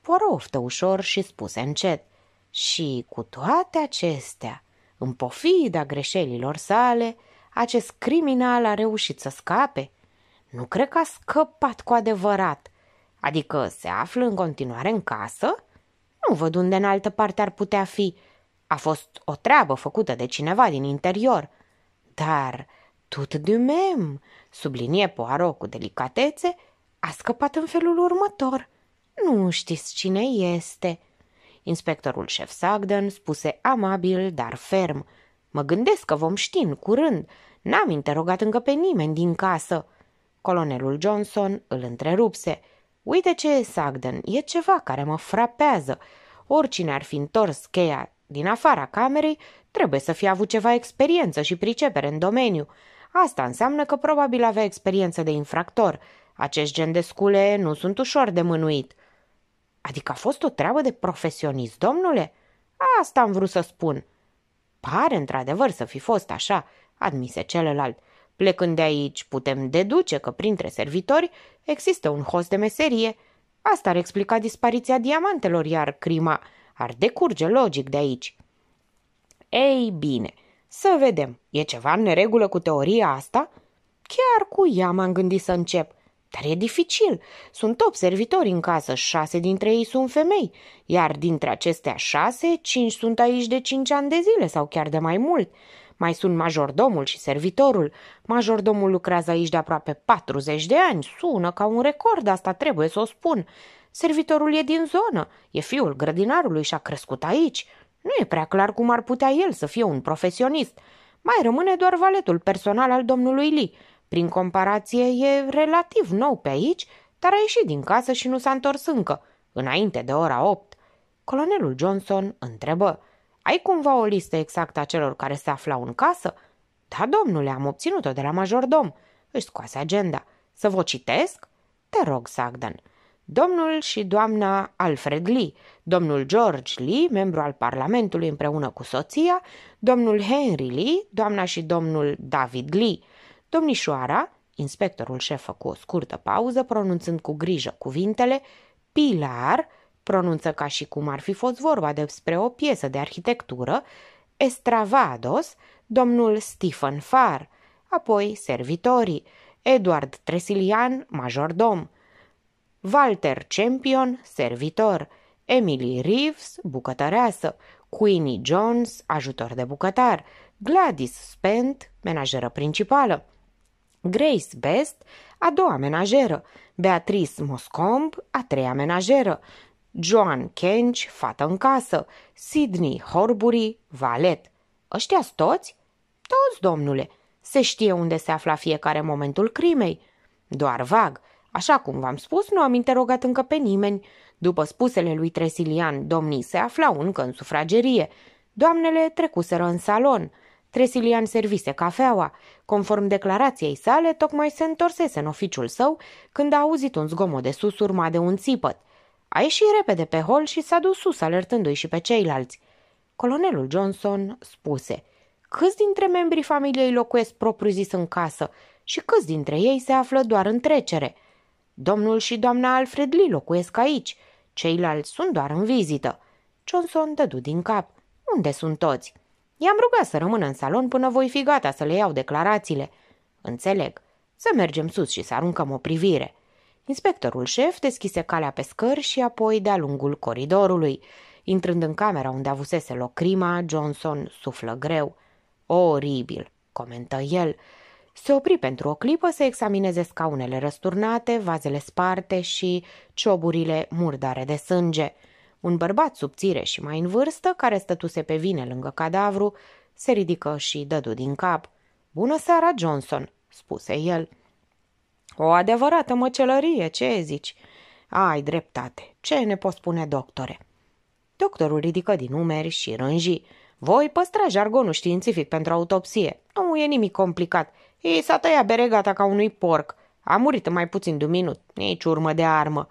Poirot oftă ușor și spuse încet: "Și cu toate acestea, în pofida greșelilor sale, acest criminal a reușit să scape?" "Nu cred că a scăpat cu adevărat." "Adică se află în continuare în casă?" "Nu văd unde în altă parte ar putea fi. A fost o treabă făcută de cineva din interior." "Dar, tot de même," sublinie Poirot cu delicatețe, "a scăpat în felul următor. Nu știți cine este." Inspectorul șef Sugden spuse amabil, dar ferm: "Mă gândesc că vom ști în curând. N-am interogat încă pe nimeni din casă." Colonelul Johnson îl întrerupse: "Uite ce, Sugden, e ceva care mă frapează. Oricine ar fi întors cheia din afara camerei, trebuie să fie avut ceva experiență și pricepere în domeniu. Asta înseamnă că probabil avea experiență de infractor. Acest gen de scule nu sunt ușor de mânuit." "Adică a fost o treabă de profesionist, domnule?" "Asta am vrut să spun." "Pare într-adevăr să fi fost așa," admise celălalt. "Plecând de aici, putem deduce că printre servitori există un host de meserie. Asta ar explica dispariția diamantelor, iar crima ar decurge logic de aici." "Ei bine, Să vedem, e ceva în neregulă cu teoria asta? Chiar cu ea m-am gândit să încep. Dar e dificil. Sunt opt servitori în casă, șase dintre ei sunt femei, iar dintre acestea șase, cinci sunt aici de cinci ani de zile sau chiar de mai mult. Mai sunt majordomul și servitorul. Majordomul lucrează aici de aproape patruzeci de ani. Sună ca un record, asta trebuie să o spun. Servitorul e din zonă, e fiul grădinarului și a crescut aici. Nu e prea clar cum ar putea el să fie un profesionist. Mai rămâne doar valetul personal al domnului Lee. Prin comparație, e relativ nou pe aici, dar a ieșit din casă și nu s-a întors încă, înainte de ora opt. Colonelul Johnson întrebă: ai cumva o listă exactă a celor care se aflau în casă? Da, domnule, am obținut-o de la majordom. Își scoase agenda. Să vă citesc? Te rog, Sugden. Domnul și doamna Alfred Lee, domnul George Lee, membru al Parlamentului împreună cu soția, domnul Henry Lee, doamna și domnul David Lee. Domnișoara, inspectorul șef făcu o scurtă pauză, pronunțând cu grijă cuvintele, Pilar, pronunță ca și cum ar fi fost vorba despre o piesă de arhitectură, Estravados, domnul Stephen Farr, apoi servitorii, Edward Tresilian, majordom, Walter Champion, servitor, Emily Reeves, bucătăreasă, Queenie Jones, ajutor de bucătar, Gladys Spent, menajeră principală, Grace Best, a doua menajeră, Beatrice Moscomb, a treia menajeră, Joan Kenge, fată în casă, Sidney Horbury, valet. Ăștia-s toți? Toți, domnule. Se știe unde se afla fiecare în momentul crimei. Doar vag. Așa cum v-am spus, nu am interogat încă pe nimeni. După spusele lui Tresilian, domnii se aflau încă în sufragerie. Doamnele trecuseră în salon. Tresilian servise cafeaua. Conform declarației sale, tocmai se întorsese în oficiul său când a auzit un zgomot de sus urmat de un țipăt. A ieșit repede pe hol și s-a dus sus, alertându-i și pe ceilalți. Colonelul Johnson spuse: câți dintre membrii familiei locuiesc propriu-zis în casă și câți dintre ei se află doar în trecere? Domnul și doamna Alfred Lee locuiesc aici. Ceilalți sunt doar în vizită. Johnson dădu din cap. Unde sunt toți? I-am rugat să rămână în salon până voi fi gata să le iau declarațiile. Înțeleg. Să mergem sus și să aruncăm o privire. Inspectorul șef deschise calea pe scări și apoi de-a lungul coridorului. Intrând în camera unde avusese loc crima, Johnson suflă greu. Oribil, comentă el. Se opri pentru o clipă să examineze scaunele răsturnate, vazele sparte și cioburile murdare de sânge. Un bărbat subțire și mai în vârstă, care stătuse pe vine lângă cadavru, se ridică și dădu din cap. Bună seara, Johnson, spuse el. O adevărată măcelărie, ce zici? Ai dreptate, ce ne poți spune, doctore? Doctorul ridică din umeri și rânji. Voi păstra jargonul științific pentru autopsie. Nu e nimic complicat. Ei s-a tăiat beregata ca unui porc. A murit în mai puțin de un minut, nici urmă de armă.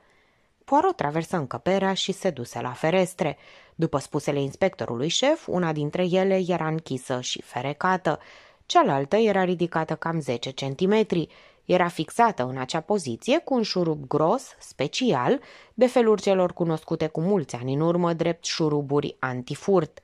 Poirot traversă încăperea și se duse la ferestre. După spusele inspectorului șef, una dintre ele era închisă și ferecată. Cealaltă era ridicată cam zece centimetri. Era fixată în acea poziție cu un șurub gros, special, de felul celor cunoscute cu mulți ani în urmă drept șuruburi antifurt.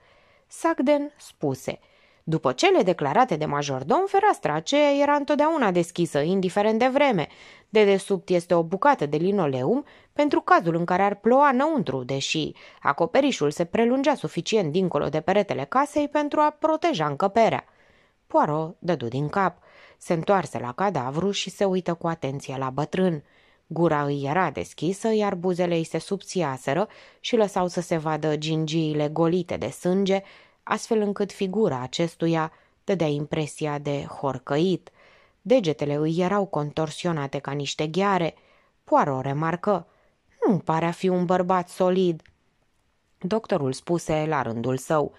Sugden spuse: după cele declarate de majordom, fereastra aceea era întotdeauna deschisă, indiferent de vreme. Dedesubt este o bucată de linoleum pentru cazul în care ar ploua înăuntru, deși acoperișul se prelungea suficient dincolo de peretele casei pentru a proteja încăperea. Poirot dădu din cap. Se întoarse la cadavru și se uită cu atenție la bătrân. Gura îi era deschisă, iar buzele îi se subțiaseră și lăsau să se vadă gingiile golite de sânge, astfel încât figura acestuia dădea impresia de horcăit. Degetele îi erau contorsionate ca niște gheare. Poirot remarcă: nu pare a fi un bărbat solid. Doctorul spuse la rândul său: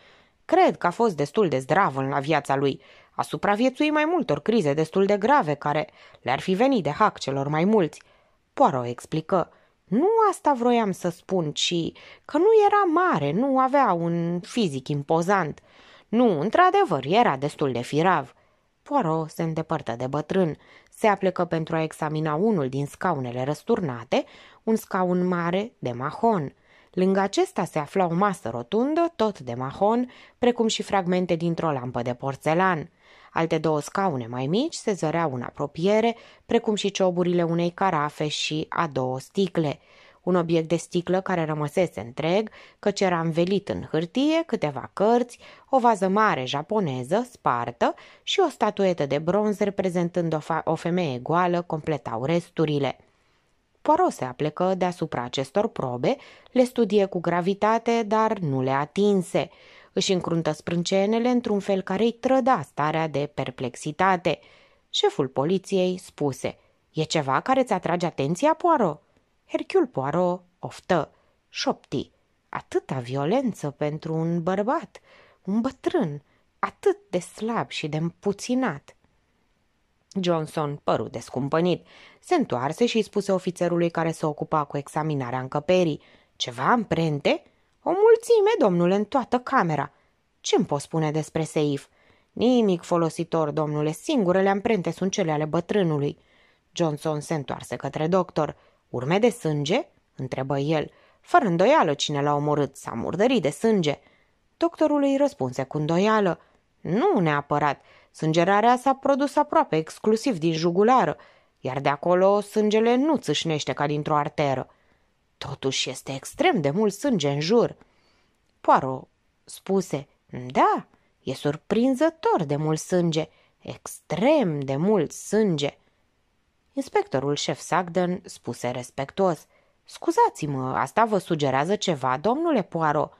cred că a fost destul de zdravăn la viața lui. A supraviețuit mai multor crize destul de grave care le-ar fi venit de hac celor mai mulți. Poirot explică: nu asta vroiam să spun, ci că nu era mare, nu avea un fizic impozant. Nu, într-adevăr, era destul de firav. Poirot se îndepărtă de bătrân. Se aplecă pentru a examina unul din scaunele răsturnate, un scaun mare de mahon. Lângă acesta se afla o masă rotundă, tot de mahon, precum și fragmente dintr-o lampă de porțelan. Alte două scaune mai mici se zăreau în apropiere, precum și cioburile unei carafe și a două sticle. Un obiect de sticlă care rămăsese întreg, căci era învelit în hârtie, câteva cărți, o vază mare japoneză, spartă și o statuetă de bronz reprezentând o, o femeie goală completau resturile. Poirot se aplecă deasupra acestor probe, le studie cu gravitate, dar nu le atinse. Își încruntă sprâncenele într-un fel care îi trăda starea de perplexitate. Șeful poliției spuse: „E ceva care îți atrage atenția, Poirot?" Hercule Poirot oftă, șopti: „Atâta violență pentru un bărbat, un bătrân, atât de slab și de împuținat." Johnson păru descumpănit. Se întoarse și îi spuse ofițerului care se ocupa cu examinarea încăperii: „Ceva amprente?" „O mulțime, domnule, în toată camera." „Ce-mi poți spune despre seif?" „Nimic folositor, domnule, singurele amprente sunt cele ale bătrânului." Johnson se întoarse către doctor. „Urme de sânge?" întrebă el. „Fără îndoială, cine l-a omorât s-a murdărit de sânge." Doctorul îi răspunse cu îndoială: „Nu neapărat. Sângerarea s-a produs aproape exclusiv din jugulară, iar de acolo sângele nu țâșnește ca dintr-o arteră." „Totuși este extrem de mult sânge în jur." Poirot spuse: „Da, e surprinzător de mult sânge, extrem de mult sânge." Inspectorul șef Sugden spuse respectuos: „Scuzați-mă, asta vă sugerează ceva, domnule Poirot?"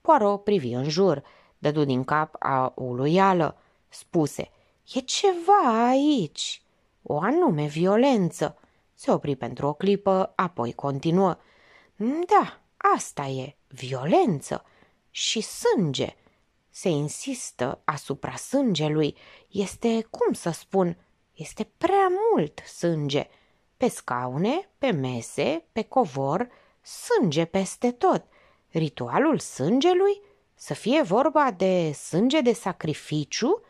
Poirot privi în jur, dădu din cap a uluială, spuse: „E ceva aici, o anume violență." Se opri pentru o clipă, apoi continuă: „Da, asta e, violență și sânge. Se insistă asupra sângelui. Este, cum să spun, este prea mult sânge. Pe scaune, pe mese, pe covor, sânge peste tot. Ritualul sângelui? Să fie vorba de sânge de sacrificiu?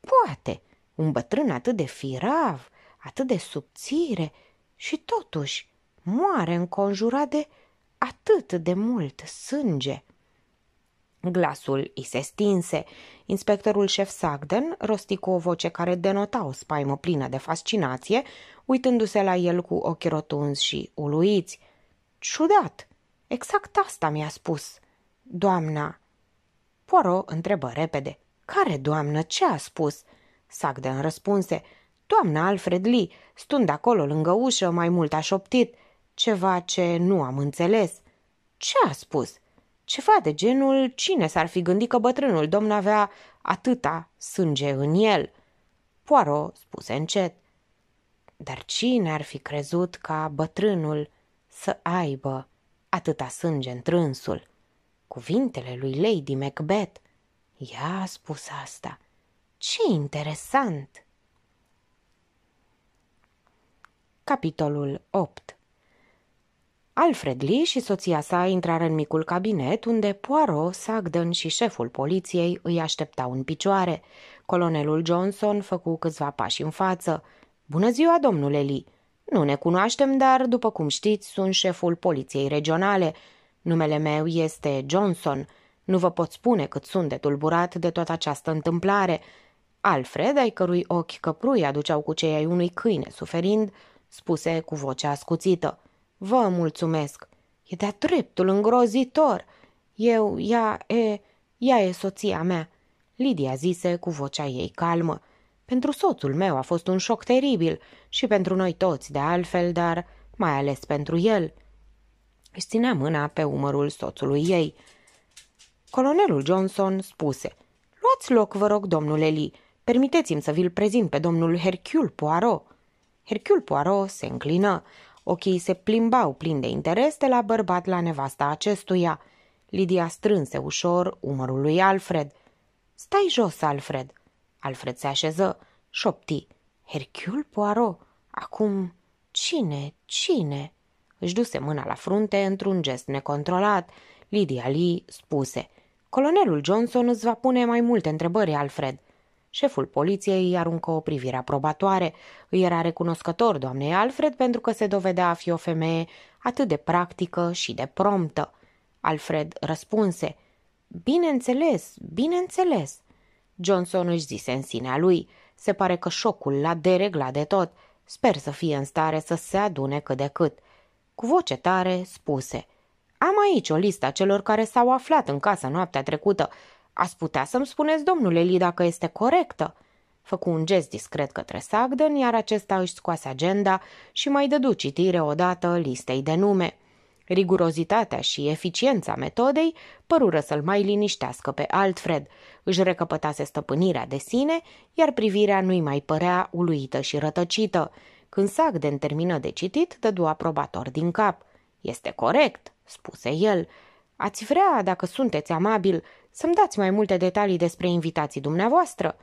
Poate, un bătrân atât de firav, atât de subțire, și totuși moare înconjurat de atât de mult sânge." Glasul i se stinse. Inspectorul șef Sugden rosti cu o voce care denota o spaimă plină de fascinație, uitându-se la el cu ochi rotunzi și uluiți: „Ciudat! Exact asta mi-a spus doamna." Poirot întrebă repede: „Care doamnă? Ce a spus?" Sugden răspunse: „Doamna Alfred Lee, stând acolo lângă ușă, mai mult a șoptit ceva ce nu am înțeles." „Ce a spus?" „Ceva de genul: cine s-ar fi gândit că bătrânul domn avea atâta sânge în el?" Poirot spuse încet: „Dar cine ar fi crezut ca bătrânul să aibă atâta sânge în trânsul?" Cuvintele lui Lady Macbeth. Ea a spus asta. Ce interesant! Capitolul opt. Alfred Lee și soția sa intrară în micul cabinet unde Poirot, Sugden și șeful poliției îi așteptau în picioare. Colonelul Johnson făcu câțiva pași în față. „Bună ziua, domnule Lee. Nu ne cunoaștem, dar, după cum știți, sunt șeful poliției regionale. Numele meu este Johnson. Nu vă pot spune cât sunt de tulburat de toată această întâmplare." Alfred, ai cărui ochi căprui aduceau cu cei ai unui câine suferind, spuse cu vocea ascuțită: „Vă mulțumesc. E de-a dreptul îngrozitor. Eu, ea e, ea e soția mea." Lidia zise cu vocea ei calmă: „Pentru soțul meu a fost un șoc teribil și pentru noi toți de altfel, dar mai ales pentru el." Își ținea mâna pe umărul soțului ei. Colonelul Johnson spuse: „Luați loc, vă rog, domnule Lee. Permiteți-mi să vi-l prezint pe domnul Hercule Poirot." Hercule Poirot se înclină. Ochii se plimbau plini de interes de la bărbat la nevasta acestuia. Lidia strânse ușor umărul lui Alfred. „Stai jos, Alfred." Alfred se așeză, șopti: „Hercule Poirot, acum cine, cine?" Își duse mâna la frunte într-un gest necontrolat. Lidia Lee spuse: „Colonelul Johnson îți va pune mai multe întrebări, Alfred." Șeful poliției îi aruncă o privire aprobatoare. Îi era recunoscător doamnei Alfred pentru că se dovedea a fi o femeie atât de practică și de promptă. Alfred răspunse: "Bineînțeles, bineînțeles." Johnson își zise în sinea lui: "Se pare că șocul l-a dereglat de tot. Sper să fie în stare să se adune cât de cât." Cu voce tare spuse: "Am aici o listă a celor care s-au aflat în casă noaptea trecută. Ați putea să-mi spuneți, domnule Lee, dacă este corectă?" Făcu un gest discret către Sugden, iar acesta își scoase agenda și mai dădu citire odată listei de nume. Rigurozitatea și eficiența metodei părură să-l mai liniștească pe Alfred. Își recăpătase stăpânirea de sine, iar privirea nu-i mai părea uluită și rătăcită. Când Sugden termină de citit, dădu aprobator din cap. "Este corect," spuse el. "Ați vrea, dacă sunteți amabil, să-mi dați mai multe detalii despre invitații dumneavoastră?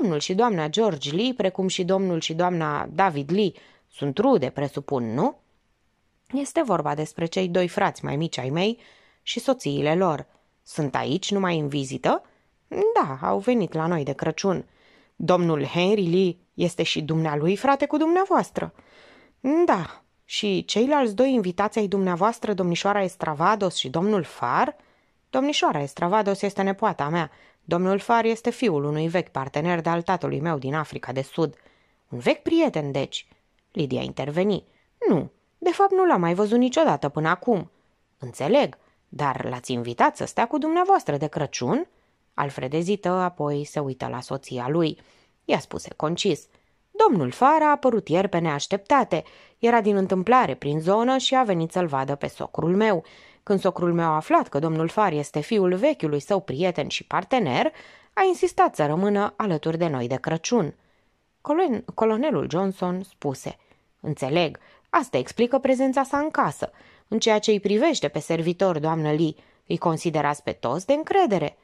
Domnul și doamna George Lee, precum și domnul și doamna David Lee, sunt rude, presupun, nu?" "Este vorba despre cei doi frați mai mici ai mei și soțiile lor." "Sunt aici numai în vizită?" "Da, au venit la noi de Crăciun." "Domnul Henry Lee este și dumnealui frate cu dumneavoastră?" "Da." "Și ceilalți doi invitați ai dumneavoastră, domnișoara Estravados și domnul Farr?" "Domnișoara Estravados este nepoata mea. Domnul Farr este fiul unui vechi partener de-al tatălui meu din Africa de Sud." "Un vechi prieten, deci?" Lidia interveni. "Nu, de fapt nu l-am mai văzut niciodată până acum." "Înțeleg, dar l-ați invitat să stea cu dumneavoastră de Crăciun?" Alfred ezită, apoi se uită la soția lui. Ea spuse concis: "Domnul Farr a apărut ieri pe neașteptate. Era din întâmplare prin zonă și a venit să-l vadă pe socrul meu. Când socrul meu a aflat că domnul Farr este fiul vechiului său prieten și partener, a insistat să rămână alături de noi de Crăciun." Colon- Colonelul Johnson spuse: "Înțeleg, asta explică prezența sa în casă. În ceea ce îi privește pe servitor, doamnă Lee, îi considerați pe toți de încredere?"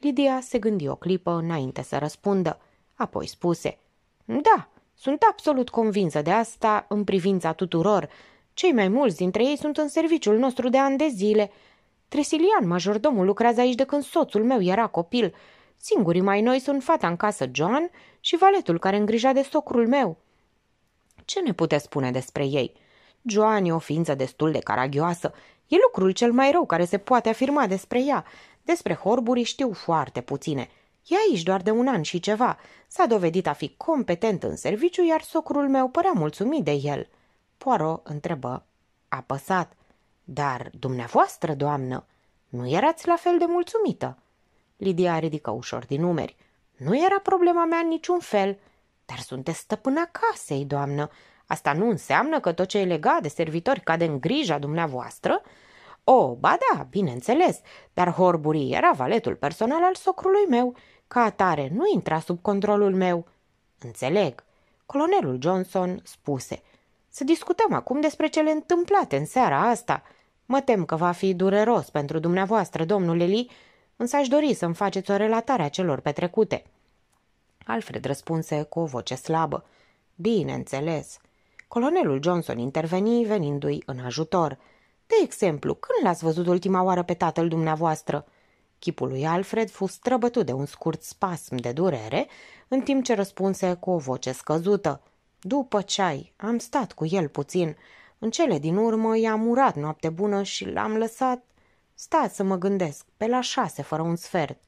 Lidia se gândi o clipă înainte să răspundă, apoi spuse: "Da, sunt absolut convinsă de asta în privința tuturor. Cei mai mulți dintre ei sunt în serviciul nostru de ani de zile. Tresilian, majordomul, lucrează aici de când soțul meu era copil. Singurii mai noi sunt fata în casă Joan și valetul care îngrija de socrul meu." "Ce ne puteți spune despre ei?" "Joan e o ființă destul de caragioasă. E lucrul cel mai rău care se poate afirma despre ea. Despre Horbury știu foarte puține. E aici doar de un an și ceva. S-a dovedit a fi competent în serviciu, iar socrul meu părea mulțumit de el." Poirot întrebă apăsat: "Dar dumneavoastră, doamnă, nu erați la fel de mulțumită?" Lidia ridică ușor din numeri. "Nu era problema mea în niciun fel." "Dar sunteți stăpâna casei, doamnă. Asta nu înseamnă că tot ce e legat de servitori cade în grija dumneavoastră?" "Oh, ba da, bineînțeles, dar Horbury era valetul personal al socrului meu. Ca atare, nu intra sub controlul meu." "Înțeleg." Colonelul Johnson spuse: "Să discutăm acum despre cele întâmplate în seara asta. Mă tem că va fi dureros pentru dumneavoastră, domnule Lee, însă aș dori să-mi faceți o relatare a celor petrecute." Alfred răspunse cu o voce slabă: "Bineînțeles." Colonelul Johnson interveni venindu-i în ajutor: "De exemplu, când l-ați văzut ultima oară pe tatăl dumneavoastră?" Chipul lui Alfred fu străbătut de un scurt spasm de durere, în timp ce răspunse cu o voce scăzută: "După ceai, am stat cu el puțin. În cele din urmă i-am urat noapte bună și l-am lăsat, stați să mă gândesc, pe la șase fără un sfert."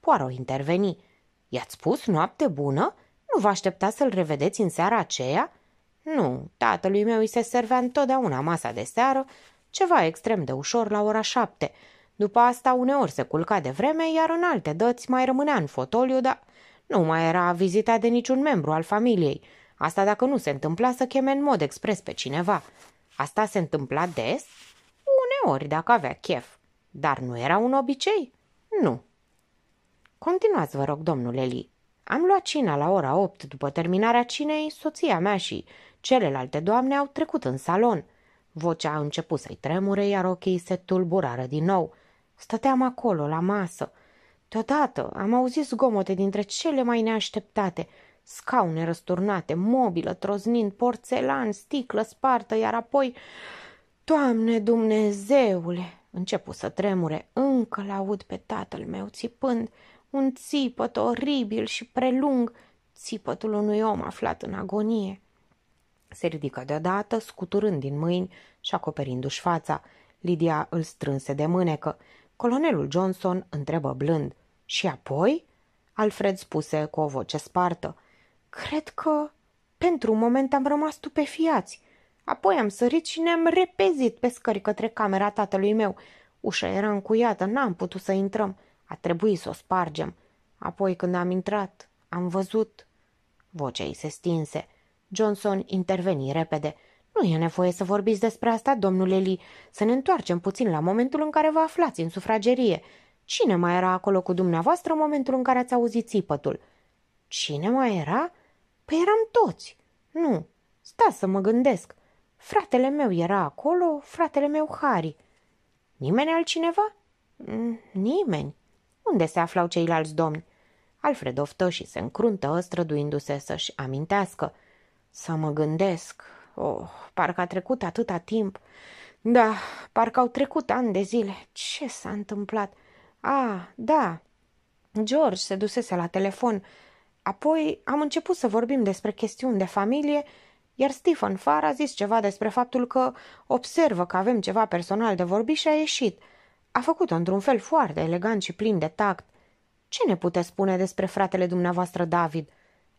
Poirot interveni: "I-ați spus noapte bună? Nu vă așteptați să-l revedeți în seara aceea?" "Nu, tatălui meu îi se servea întotdeauna masa de seară, ceva extrem de ușor la ora șapte. După asta uneori se culca de vreme, iar în alte dăți mai rămânea în fotoliu, dar nu mai era vizitat de niciun membru al familiei. Asta dacă nu se întâmpla să cheme în mod expres pe cineva." "Asta se întâmpla des?" "Uneori, dacă avea chef." "Dar nu era un obicei?" "Nu." "Continuați, vă rog, domnule Lee." "Am luat cina la ora opt. După terminarea cinei, soția mea și celelalte doamne au trecut în salon." Vocea a început să-i tremure, iar ochii se tulburară din nou. "Stăteam acolo, la masă. Deodată am auzit zgomote dintre cele mai neașteptate. Scaune răsturnate, mobilă troznind, porțelan, sticlă spartă, iar apoi... Doamne Dumnezeule!" Începu să tremure. "Încă l-aud pe tatăl meu țipând, un țipăt oribil și prelung, țipătul unui om aflat în agonie." Se ridică deodată, scuturând din mâini și acoperindu-și fața. Lidia îl strânse de mânecă. Colonelul Johnson întrebă blând. Și apoi? Alfred spuse cu o voce spartă. Cred că pentru un moment am rămas stupefiați. Apoi am sărit și ne-am repezit pe scări către camera tatălui meu. Ușa era încuiată, n-am putut să intrăm. A trebuit să o spargem. Apoi când am intrat, am văzut... Vocea ei se stinse. Johnson interveni repede. Nu e nevoie să vorbiți despre asta, domnule Lee. Să ne întoarcem puțin la momentul în care vă aflați în sufragerie. Cine mai era acolo cu dumneavoastră în momentul în care ați auzit țipătul? Cine mai era? Păi eram toți. Nu, stați să mă gândesc. Fratele meu era acolo, fratele meu Harry. Nimeni altcineva? Nimeni. Unde se aflau ceilalți domni? Alfred oftă și se încruntă, străduindu-se să-și amintească. Să mă gândesc. Oh, parcă a trecut atâta timp. Da, parcă au trecut ani de zile. Ce s-a întâmplat? Ah, da. George se dusese la telefon. Apoi am început să vorbim despre chestiuni de familie, iar Stephen Farr a zis ceva despre faptul că observă că avem ceva personal de vorbit și a ieșit. A făcut-o într-un fel foarte elegant și plin de tact. Ce ne puteți spune despre fratele dumneavoastră David?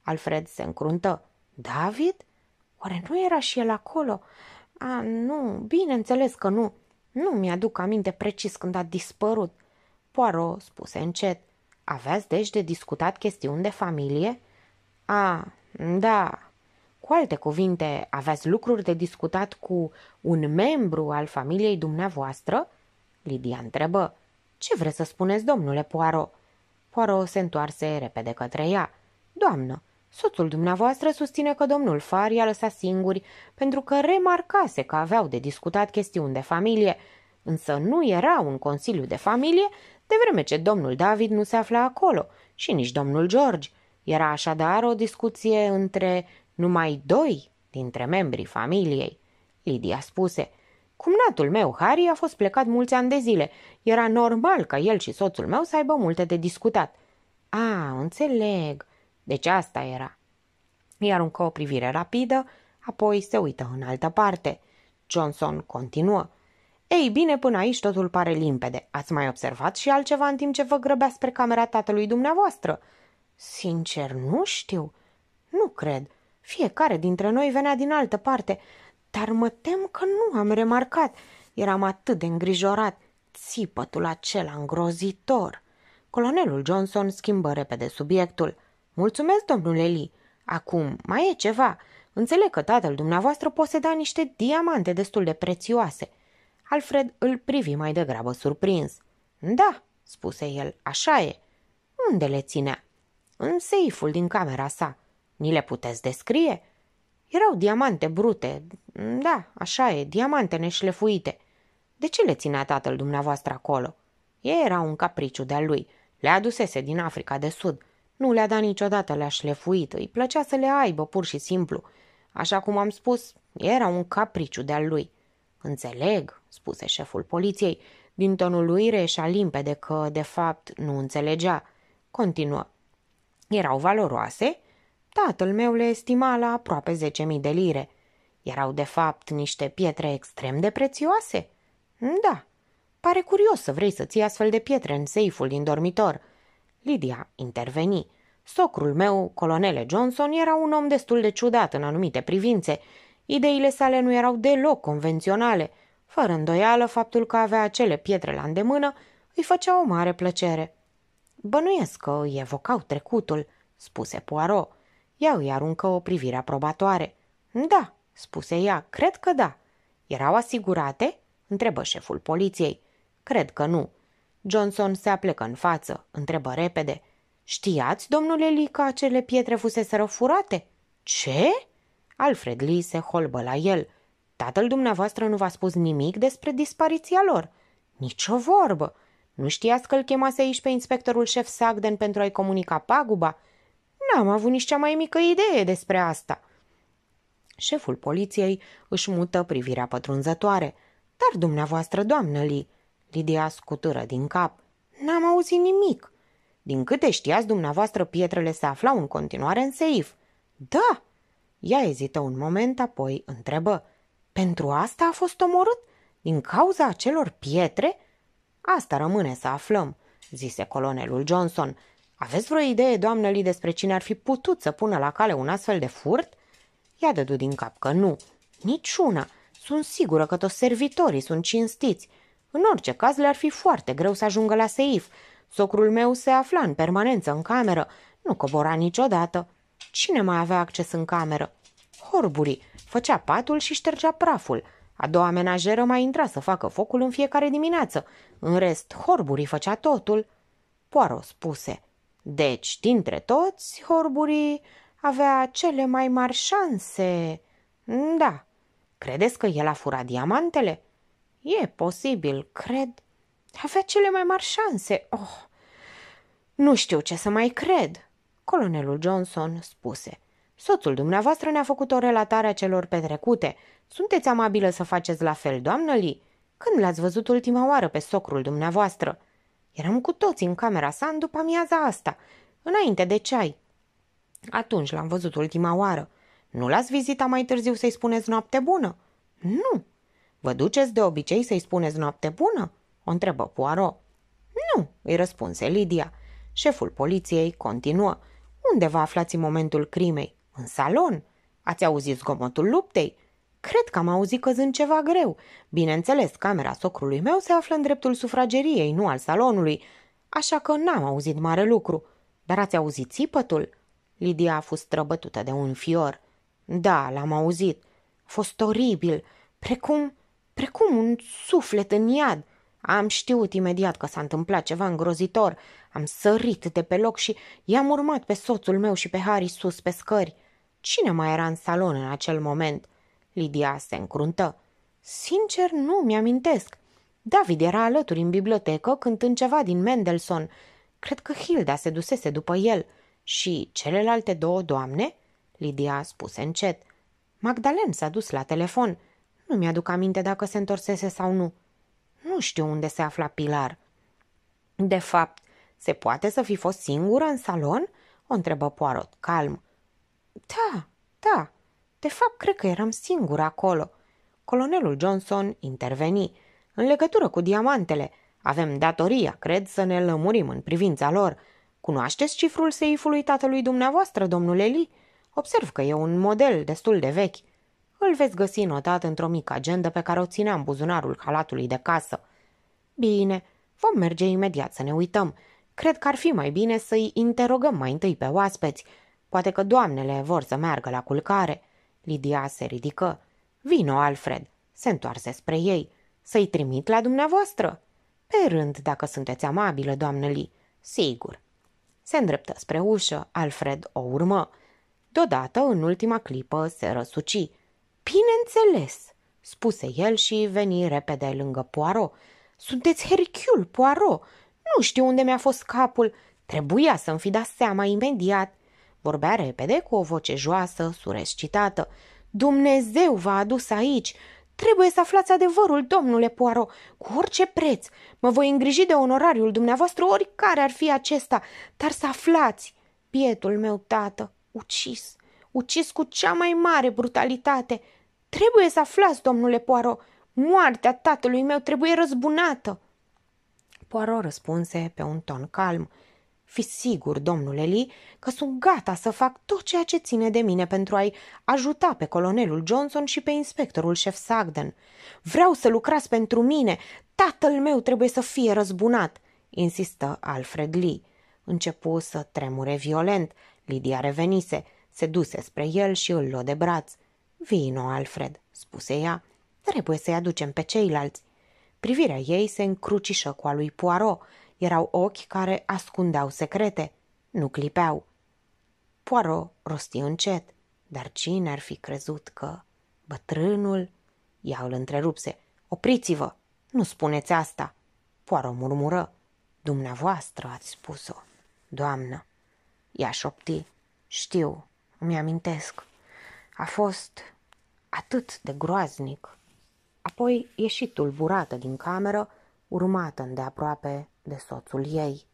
Alfred se încruntă. David? Oare nu era și el acolo? A, nu, bineînțeles că nu. Nu mi-aduc aminte precis când a dispărut. Poirot spuse încet. Aveați deci de discutat chestiuni de familie? A, da. Cu alte cuvinte, aveați lucruri de discutat cu un membru al familiei dumneavoastră? Lidia întrebă. Ce vreți să spuneți, domnule Poirot? Poirot se întoarse repede către ea. Doamnă, soțul dumneavoastră susține că domnul Farr i-a lăsat singuri pentru că remarcase că aveau de discutat chestiuni de familie, însă nu era un consiliu de familie de vreme ce domnul David nu se afla acolo și nici domnul George. Era așadar o discuție între numai doi dintre membrii familiei. Lidia spuse, cumnatul meu, Harry, a fost plecat mulți ani de zile. Era normal ca el și soțul meu să aibă multe de discutat. A, înțeleg. Deci asta era. Îi aruncă o privire rapidă, apoi se uită în altă parte. Johnson continuă. Ei bine, până aici totul pare limpede. Ați mai observat și altceva în timp ce vă grăbeați spre camera tatălui dumneavoastră? Sincer, nu știu. Nu cred. Fiecare dintre noi venea din altă parte. Dar mă tem că nu am remarcat. Eram atât de îngrijorat. Țipătul acela îngrozitor. Colonelul Johnson schimbă repede subiectul. Mulțumesc, domnule Lee. Acum, mai e ceva. Înțeleg că tatăl dumneavoastră poseda niște diamante destul de prețioase. Alfred îl privi mai degrabă surprins. Da, spuse el, așa e. Unde le ținea? În seiful din camera sa. Ni le puteți descrie? Erau diamante brute. Da, așa e, diamante neșlefuite. De ce le ținea tatăl dumneavoastră acolo? Ei era un capriciu de-a lui. Le adusese din Africa de Sud. Nu le-a dat niciodată, le-a șlefuit. Îi plăcea să le aibă, pur și simplu. Așa cum am spus, era un capriciu de-al lui. Înțeleg, spuse șeful poliției. Din tonul lui reieșea limpede că, de fapt, nu înțelegea. Continuă. Erau valoroase? Tatăl meu le estima la aproape zece mii de lire. Erau, de fapt, niște pietre extrem de prețioase? Da. Pare curios să vrei să ții astfel de pietre în seiful din dormitor. Lidia interveni. Socrul meu, colonele Johnson, era un om destul de ciudat în anumite privințe. Ideile sale nu erau deloc convenționale. Fără îndoială, faptul că avea acele pietre la îndemână îi făcea o mare plăcere. Bănuiesc că îi evocau trecutul, spuse Poirot. Ea îi aruncă o privire aprobatoare. Da, spuse ea, cred că da. Erau asigurate? Întrebă șeful poliției. Cred că nu. Johnson se aplecă în față, întrebă repede. Știați, domnule Lee, că acele pietre fuseseră furate? Ce? Alfred Lee se holbă la el. Tatăl dumneavoastră nu v-a spus nimic despre dispariția lor. Nici o vorbă. Nu știați că îl chemase aici pe inspectorul șef Sugden pentru a-i comunica paguba? N-am avut nici cea mai mică idee despre asta. Șeful poliției își mută privirea pătrunzătoare. Dar dumneavoastră, doamnă Lee... Lidia scutură din cap. N-am auzit nimic. Din câte știați dumneavoastră, pietrele se aflau în continuare în seif. Da. Ea ezită un moment, apoi întrebă. Pentru asta a fost omorât? Din cauza acelor pietre? Asta rămâne să aflăm, zise colonelul Johnson. Aveți vreo idee, doamnă Lee, despre cine ar fi putut să pună la cale un astfel de furt? Ea dădu din cap că nu. Niciuna. Sunt sigură că toți servitorii sunt cinstiți. În orice caz le-ar fi foarte greu să ajungă la seif. Socrul meu se afla în permanență în cameră. Nu cobora niciodată. Cine mai avea acces în cameră? Horbury. Făcea patul și ștergea praful. A doua menajeră mai intra să facă focul în fiecare dimineață. În rest, Horbury făcea totul. Poirot spuse. Deci, dintre toți, Horbury avea cele mai mari șanse. Da. Credeți că el a furat diamantele? E posibil, cred. Avea cele mai mari șanse. Oh, nu știu ce să mai cred, colonelul Johnson spuse. Soțul dumneavoastră ne-a făcut o relatare a celor petrecute. Sunteți amabilă să faceți la fel, doamnă Lee? Când l-ați văzut ultima oară pe socrul dumneavoastră? Eram cu toți în camera sa în după amiaza asta, înainte de ceai. Atunci l-am văzut ultima oară. Nu l-ați vizitat mai târziu să-i spuneți noapte bună? Nu. Vă duceți de obicei să-i spuneți noapte bună? O întrebă Poirot. Nu, îi răspunse Lidia. Șeful poliției continuă. Unde vă aflați în momentul crimei? În salon. Ați auzit zgomotul luptei? Cred că am auzit căzând ceva greu. Bineînțeles, camera socrului meu se află în dreptul sufrageriei, nu al salonului, așa că n-am auzit mare lucru. Dar ați auzit țipătul? Lidia a fost străbătută de un fior. Da, l-am auzit. A fost oribil, precum, precum un suflet în iad. Am știut imediat că s-a întâmplat ceva îngrozitor. Am sărit de pe loc și i-am urmat pe soțul meu și pe Harry sus pe scări. Cine mai era în salon în acel moment? Lidia se încruntă. Sincer, nu mi-amintesc. David era alături în bibliotecă cântând ceva din Mendelssohn. Cred că Hilda se dusese după el. Și celelalte două doamne? Lidia a spus încet. Magdalen s-a dus la telefon. Nu mi-aduc aminte dacă se întorsese sau nu. Nu știu unde se afla Pilar. De fapt, se poate să fi fost singură în salon? O întrebă Poirot, calm. Da, da. De fapt, cred că eram singură acolo. Colonelul Johnson interveni. În legătură cu diamantele, avem datoria, cred, să ne lămurim în privința lor. Cunoașteți cifrul seifului tatălui dumneavoastră, domnule Lee? Observ că e un model destul de vechi. Îl veți găsi notat într-o mică agendă pe care o ținea în buzunarul halatului de casă. Bine, vom merge imediat să ne uităm. Cred că ar fi mai bine să-i interogăm mai întâi pe oaspeți. Poate că doamnele vor să meargă la culcare. Lidia se ridică. Vino, Alfred. Se întoarse spre ei. Să-i trimit la dumneavoastră? Pe rând, dacă sunteți amabilă, doamnă Lee. Sigur. Se îndreptă spre ușă. Alfred o urmă. Deodată, în ultima clipă, se răsuci. Bineînțeles, spuse el și veni repede lângă Poirot. Sunteți Hercule Poirot. Nu știu unde mi-a fost capul. Trebuia să-mi fi dat seama imediat. Vorbea repede cu o voce joasă, surescitată. Dumnezeu v-a adus aici. Trebuie să aflați adevărul, domnule Poirot, cu orice preț. Mă voi îngriji de onorariul dumneavoastră, oricare ar fi acesta, dar să aflați. Bietul meu tată, ucis, ucis cu cea mai mare brutalitate. Trebuie să aflați, domnule Poirot, moartea tatălui meu trebuie răzbunată. Poirot răspunse pe un ton calm. Fiți sigur, domnule Lee, că sunt gata să fac tot ceea ce ține de mine pentru a-i ajuta pe colonelul Johnson și pe inspectorul șef Sugden. Vreau să lucrați pentru mine. Tatăl meu trebuie să fie răzbunat, insistă Alfred Lee. Începu să tremure violent. Lidia revenise, se duse spre el și îl luă de braț. Vino, Alfred, spuse ea. Trebuie să-i aducem pe ceilalți. Privirea ei se încrucișă cu a lui Poirot. Erau ochi care ascundeau secrete, nu clipeau. Poirot rosti încet, dar cine ar fi crezut că bătrânul... Ea îl întrerupse. Opriți-vă, nu spuneți asta. Poirot murmură. Dumneavoastră ați spus-o, doamnă. Ea șopti. Știu, îmi amintesc. A fost atât de groaznic. Apoi ieși tulburată din cameră, urmată îndeaproape de soțul ei.